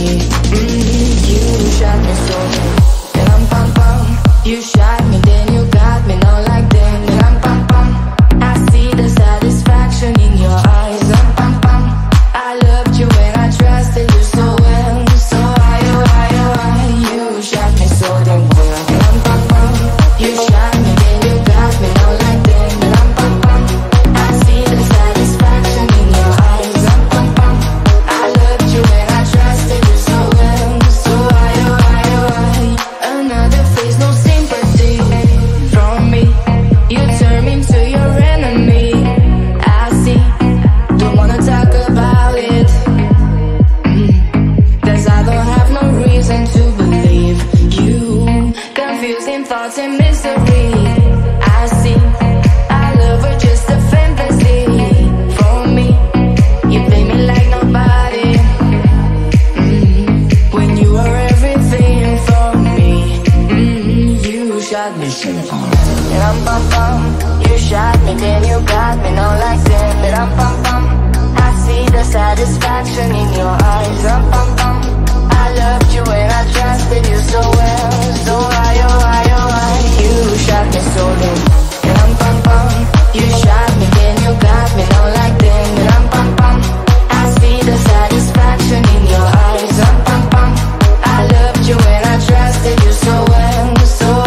you shot me so. And I'm pam pam. You shot me, then you got me. Now like them. And I'm pam pam. I see the satisfaction in your eyes. I'm pam pam. I loved you and I trusted you so well. So why you shot me so damn well? And I'm pam pam. You shot me, then you got me. Now like them. And I'm pam pam. I see the satisfaction in your eyes. I'm pam pam. I loved you and I trusted you so well. So why? Another face, no sympathy from me. You turn me into your enemy. I see. Don't wanna talk about it. Cause I don't have no reason to believe you. Confusing thoughts and misery. I see. I love her just a fantasy for me. You play me like nobody. When you are everything for me, you shot me so. And I'm pam pam. You shot me, then you got me. Now like that. And I'm pam pam. I see the satisfaction in your eyes. I'm pam pam. I loved you and I trusted you so well. So why? You shot me so damn. And I'm pam pam. You shot me, then you got me. Now like that. And I'm pam pam. I see the satisfaction in your eyes. I'm pam pam. I loved you and I trusted you so well. So why? My soul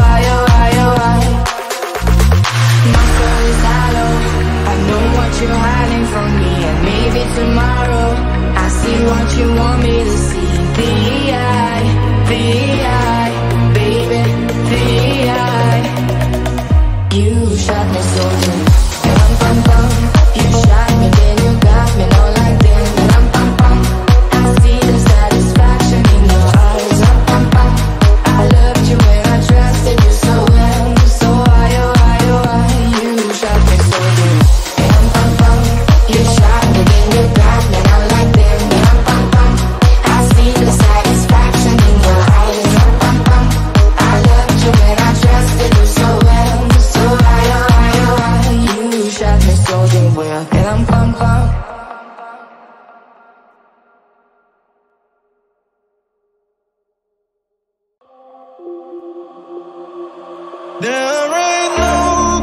is hollow. I know what you're hiding from me. And maybe tomorrow I see what you want me to see. The eye, baby, the eye. You shot me so damn. And I'm pam pam. You shot me, then you got me. Now like that. And I'm pam pam. I see the satisfaction in your eyes. I'm pam pam. I loved you and I trusted you so well. So why? You shot me so damn. And I'm pam pam. You shot me, then you got me. Now like that. And I'm pam pam. I see the satisfaction in your eyes. I'm pam pam. I loved you and I trusted you so well. So why? You shot me so damn well. And I'm pam pam. There ain't no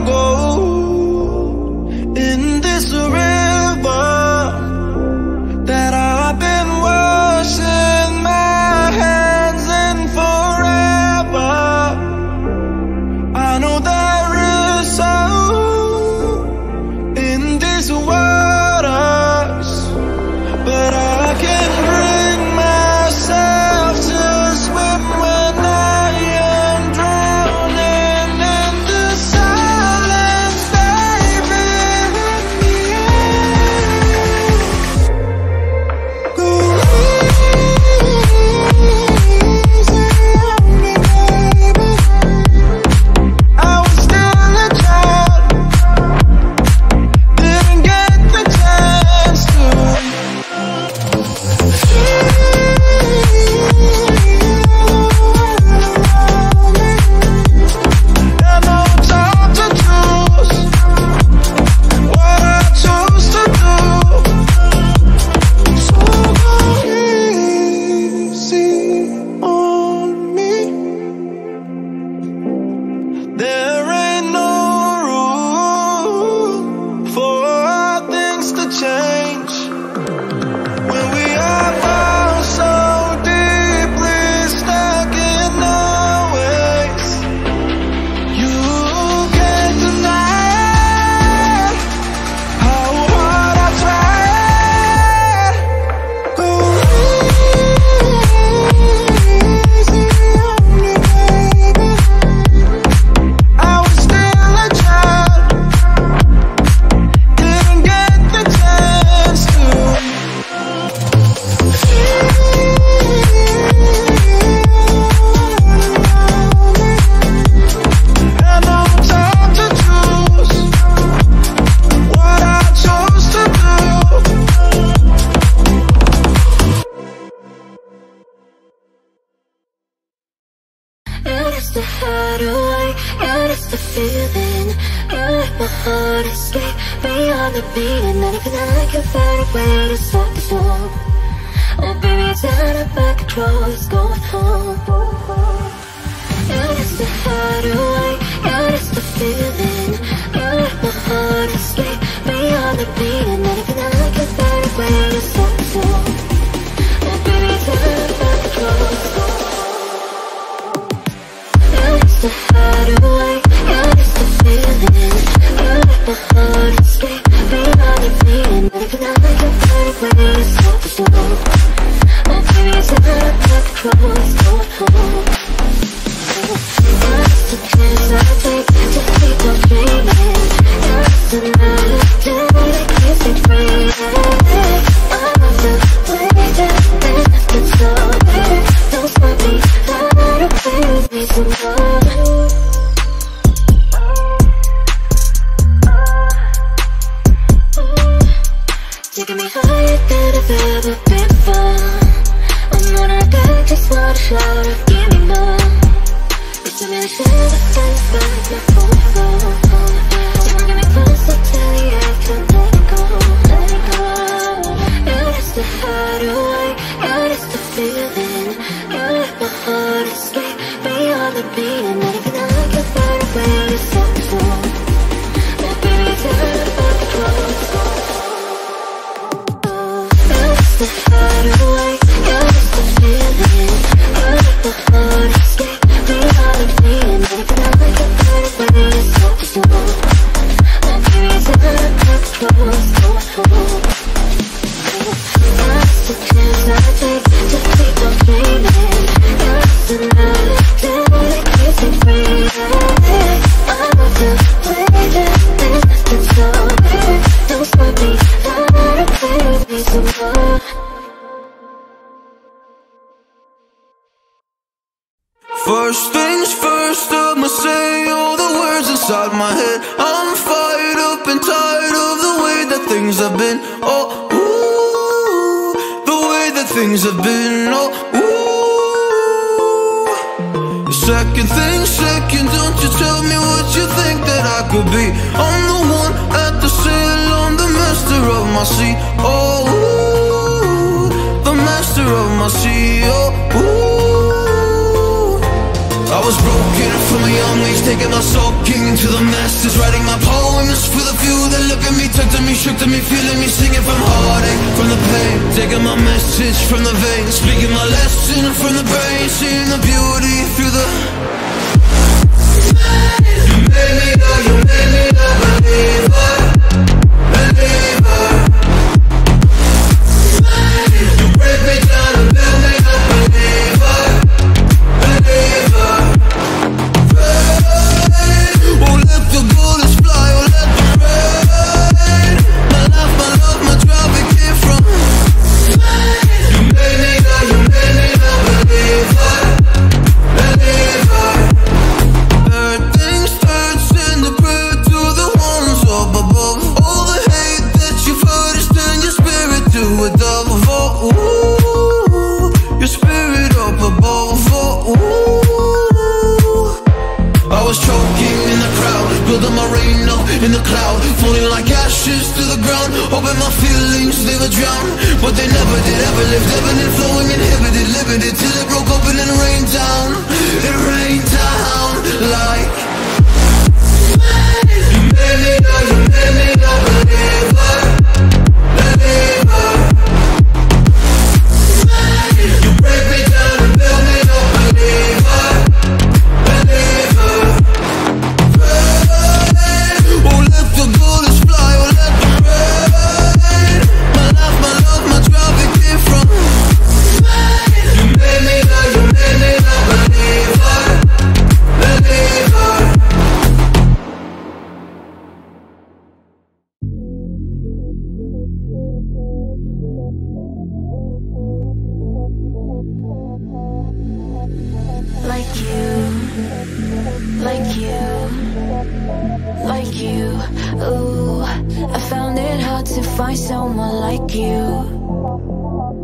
gold in this river that I've been washing my hands in forever. I know there is some in this world. got away, and it's the feeling. You let my heart escape beyond the beating, and even I can find a way to stop this wall. Oh baby, it's out of my control, it's going home. And it's the hard away, and it's the feeling. You let my heart escape beyond the beating, and even I can find a way to stop this wall. Oh baby, it's out of my control, it's going home. It's the hard away, yeah, it's the feeling. You let my heart escape beyond the feeling. And even I can find a way to stop the flow. Oh baby, it's out of my control, it's going home. It's the chance I take to keep on dreaming. It's another day that keeps me free. I love the way that it's been so bad. Don't stop me, run away with me some more.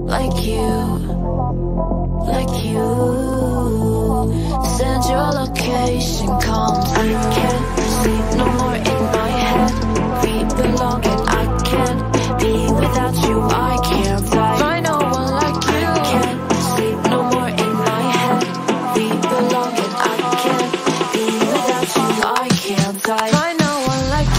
Like you, said you're looking revelation comes. I can't sleep no more in my head. We belong and I can't be without you. I can't find no one like you. I can't sleep no more in my head. We belong and I can't be without you. I can't find no one like you.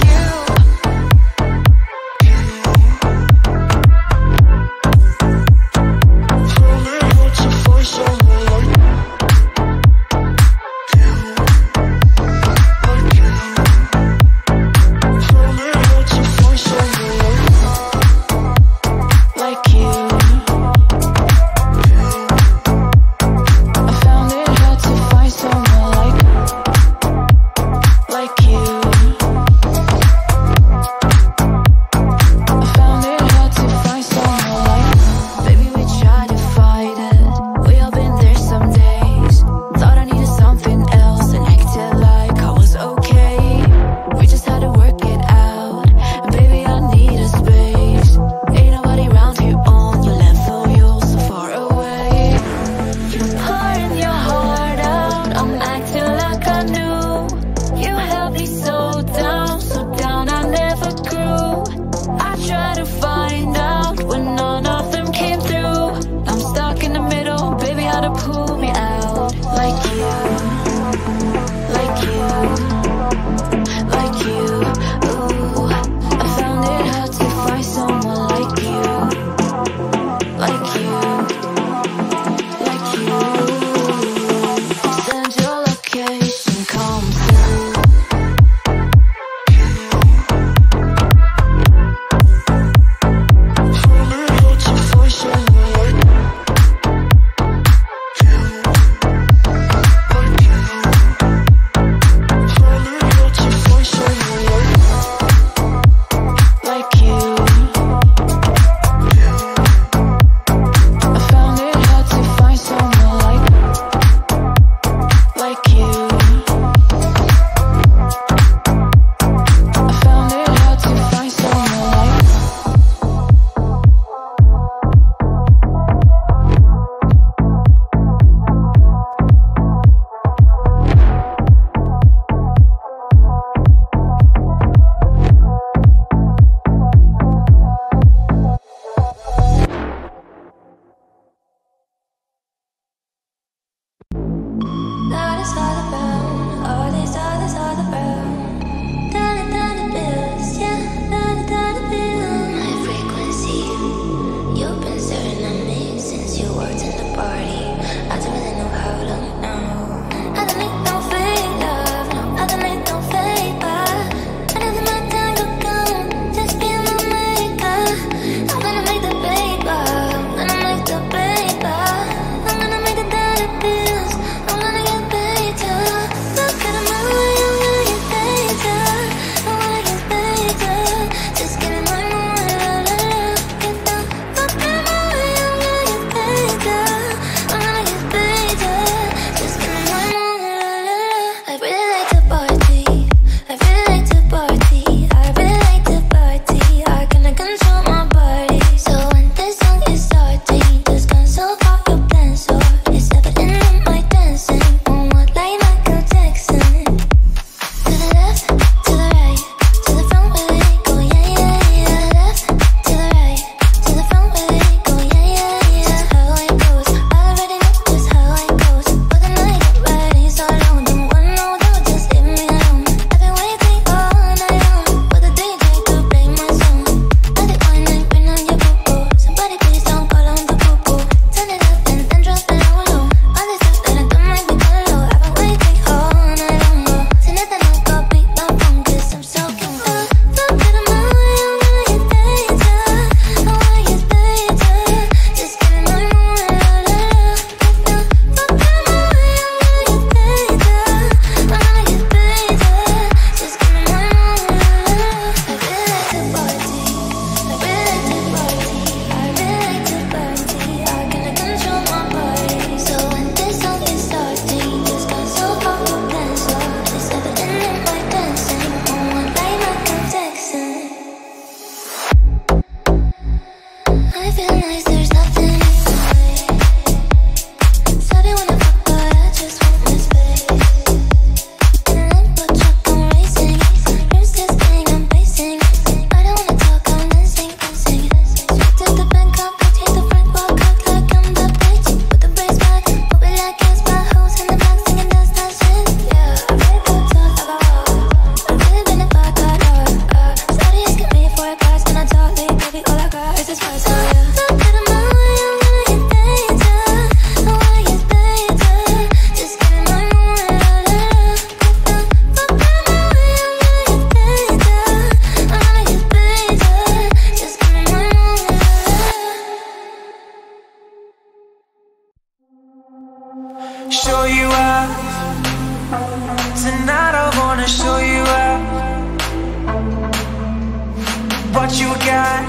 what you got.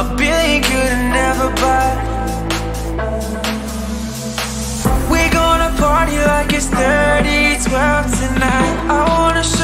A billion could have never bought. We're gonna party like it's 30-12 tonight. I wanna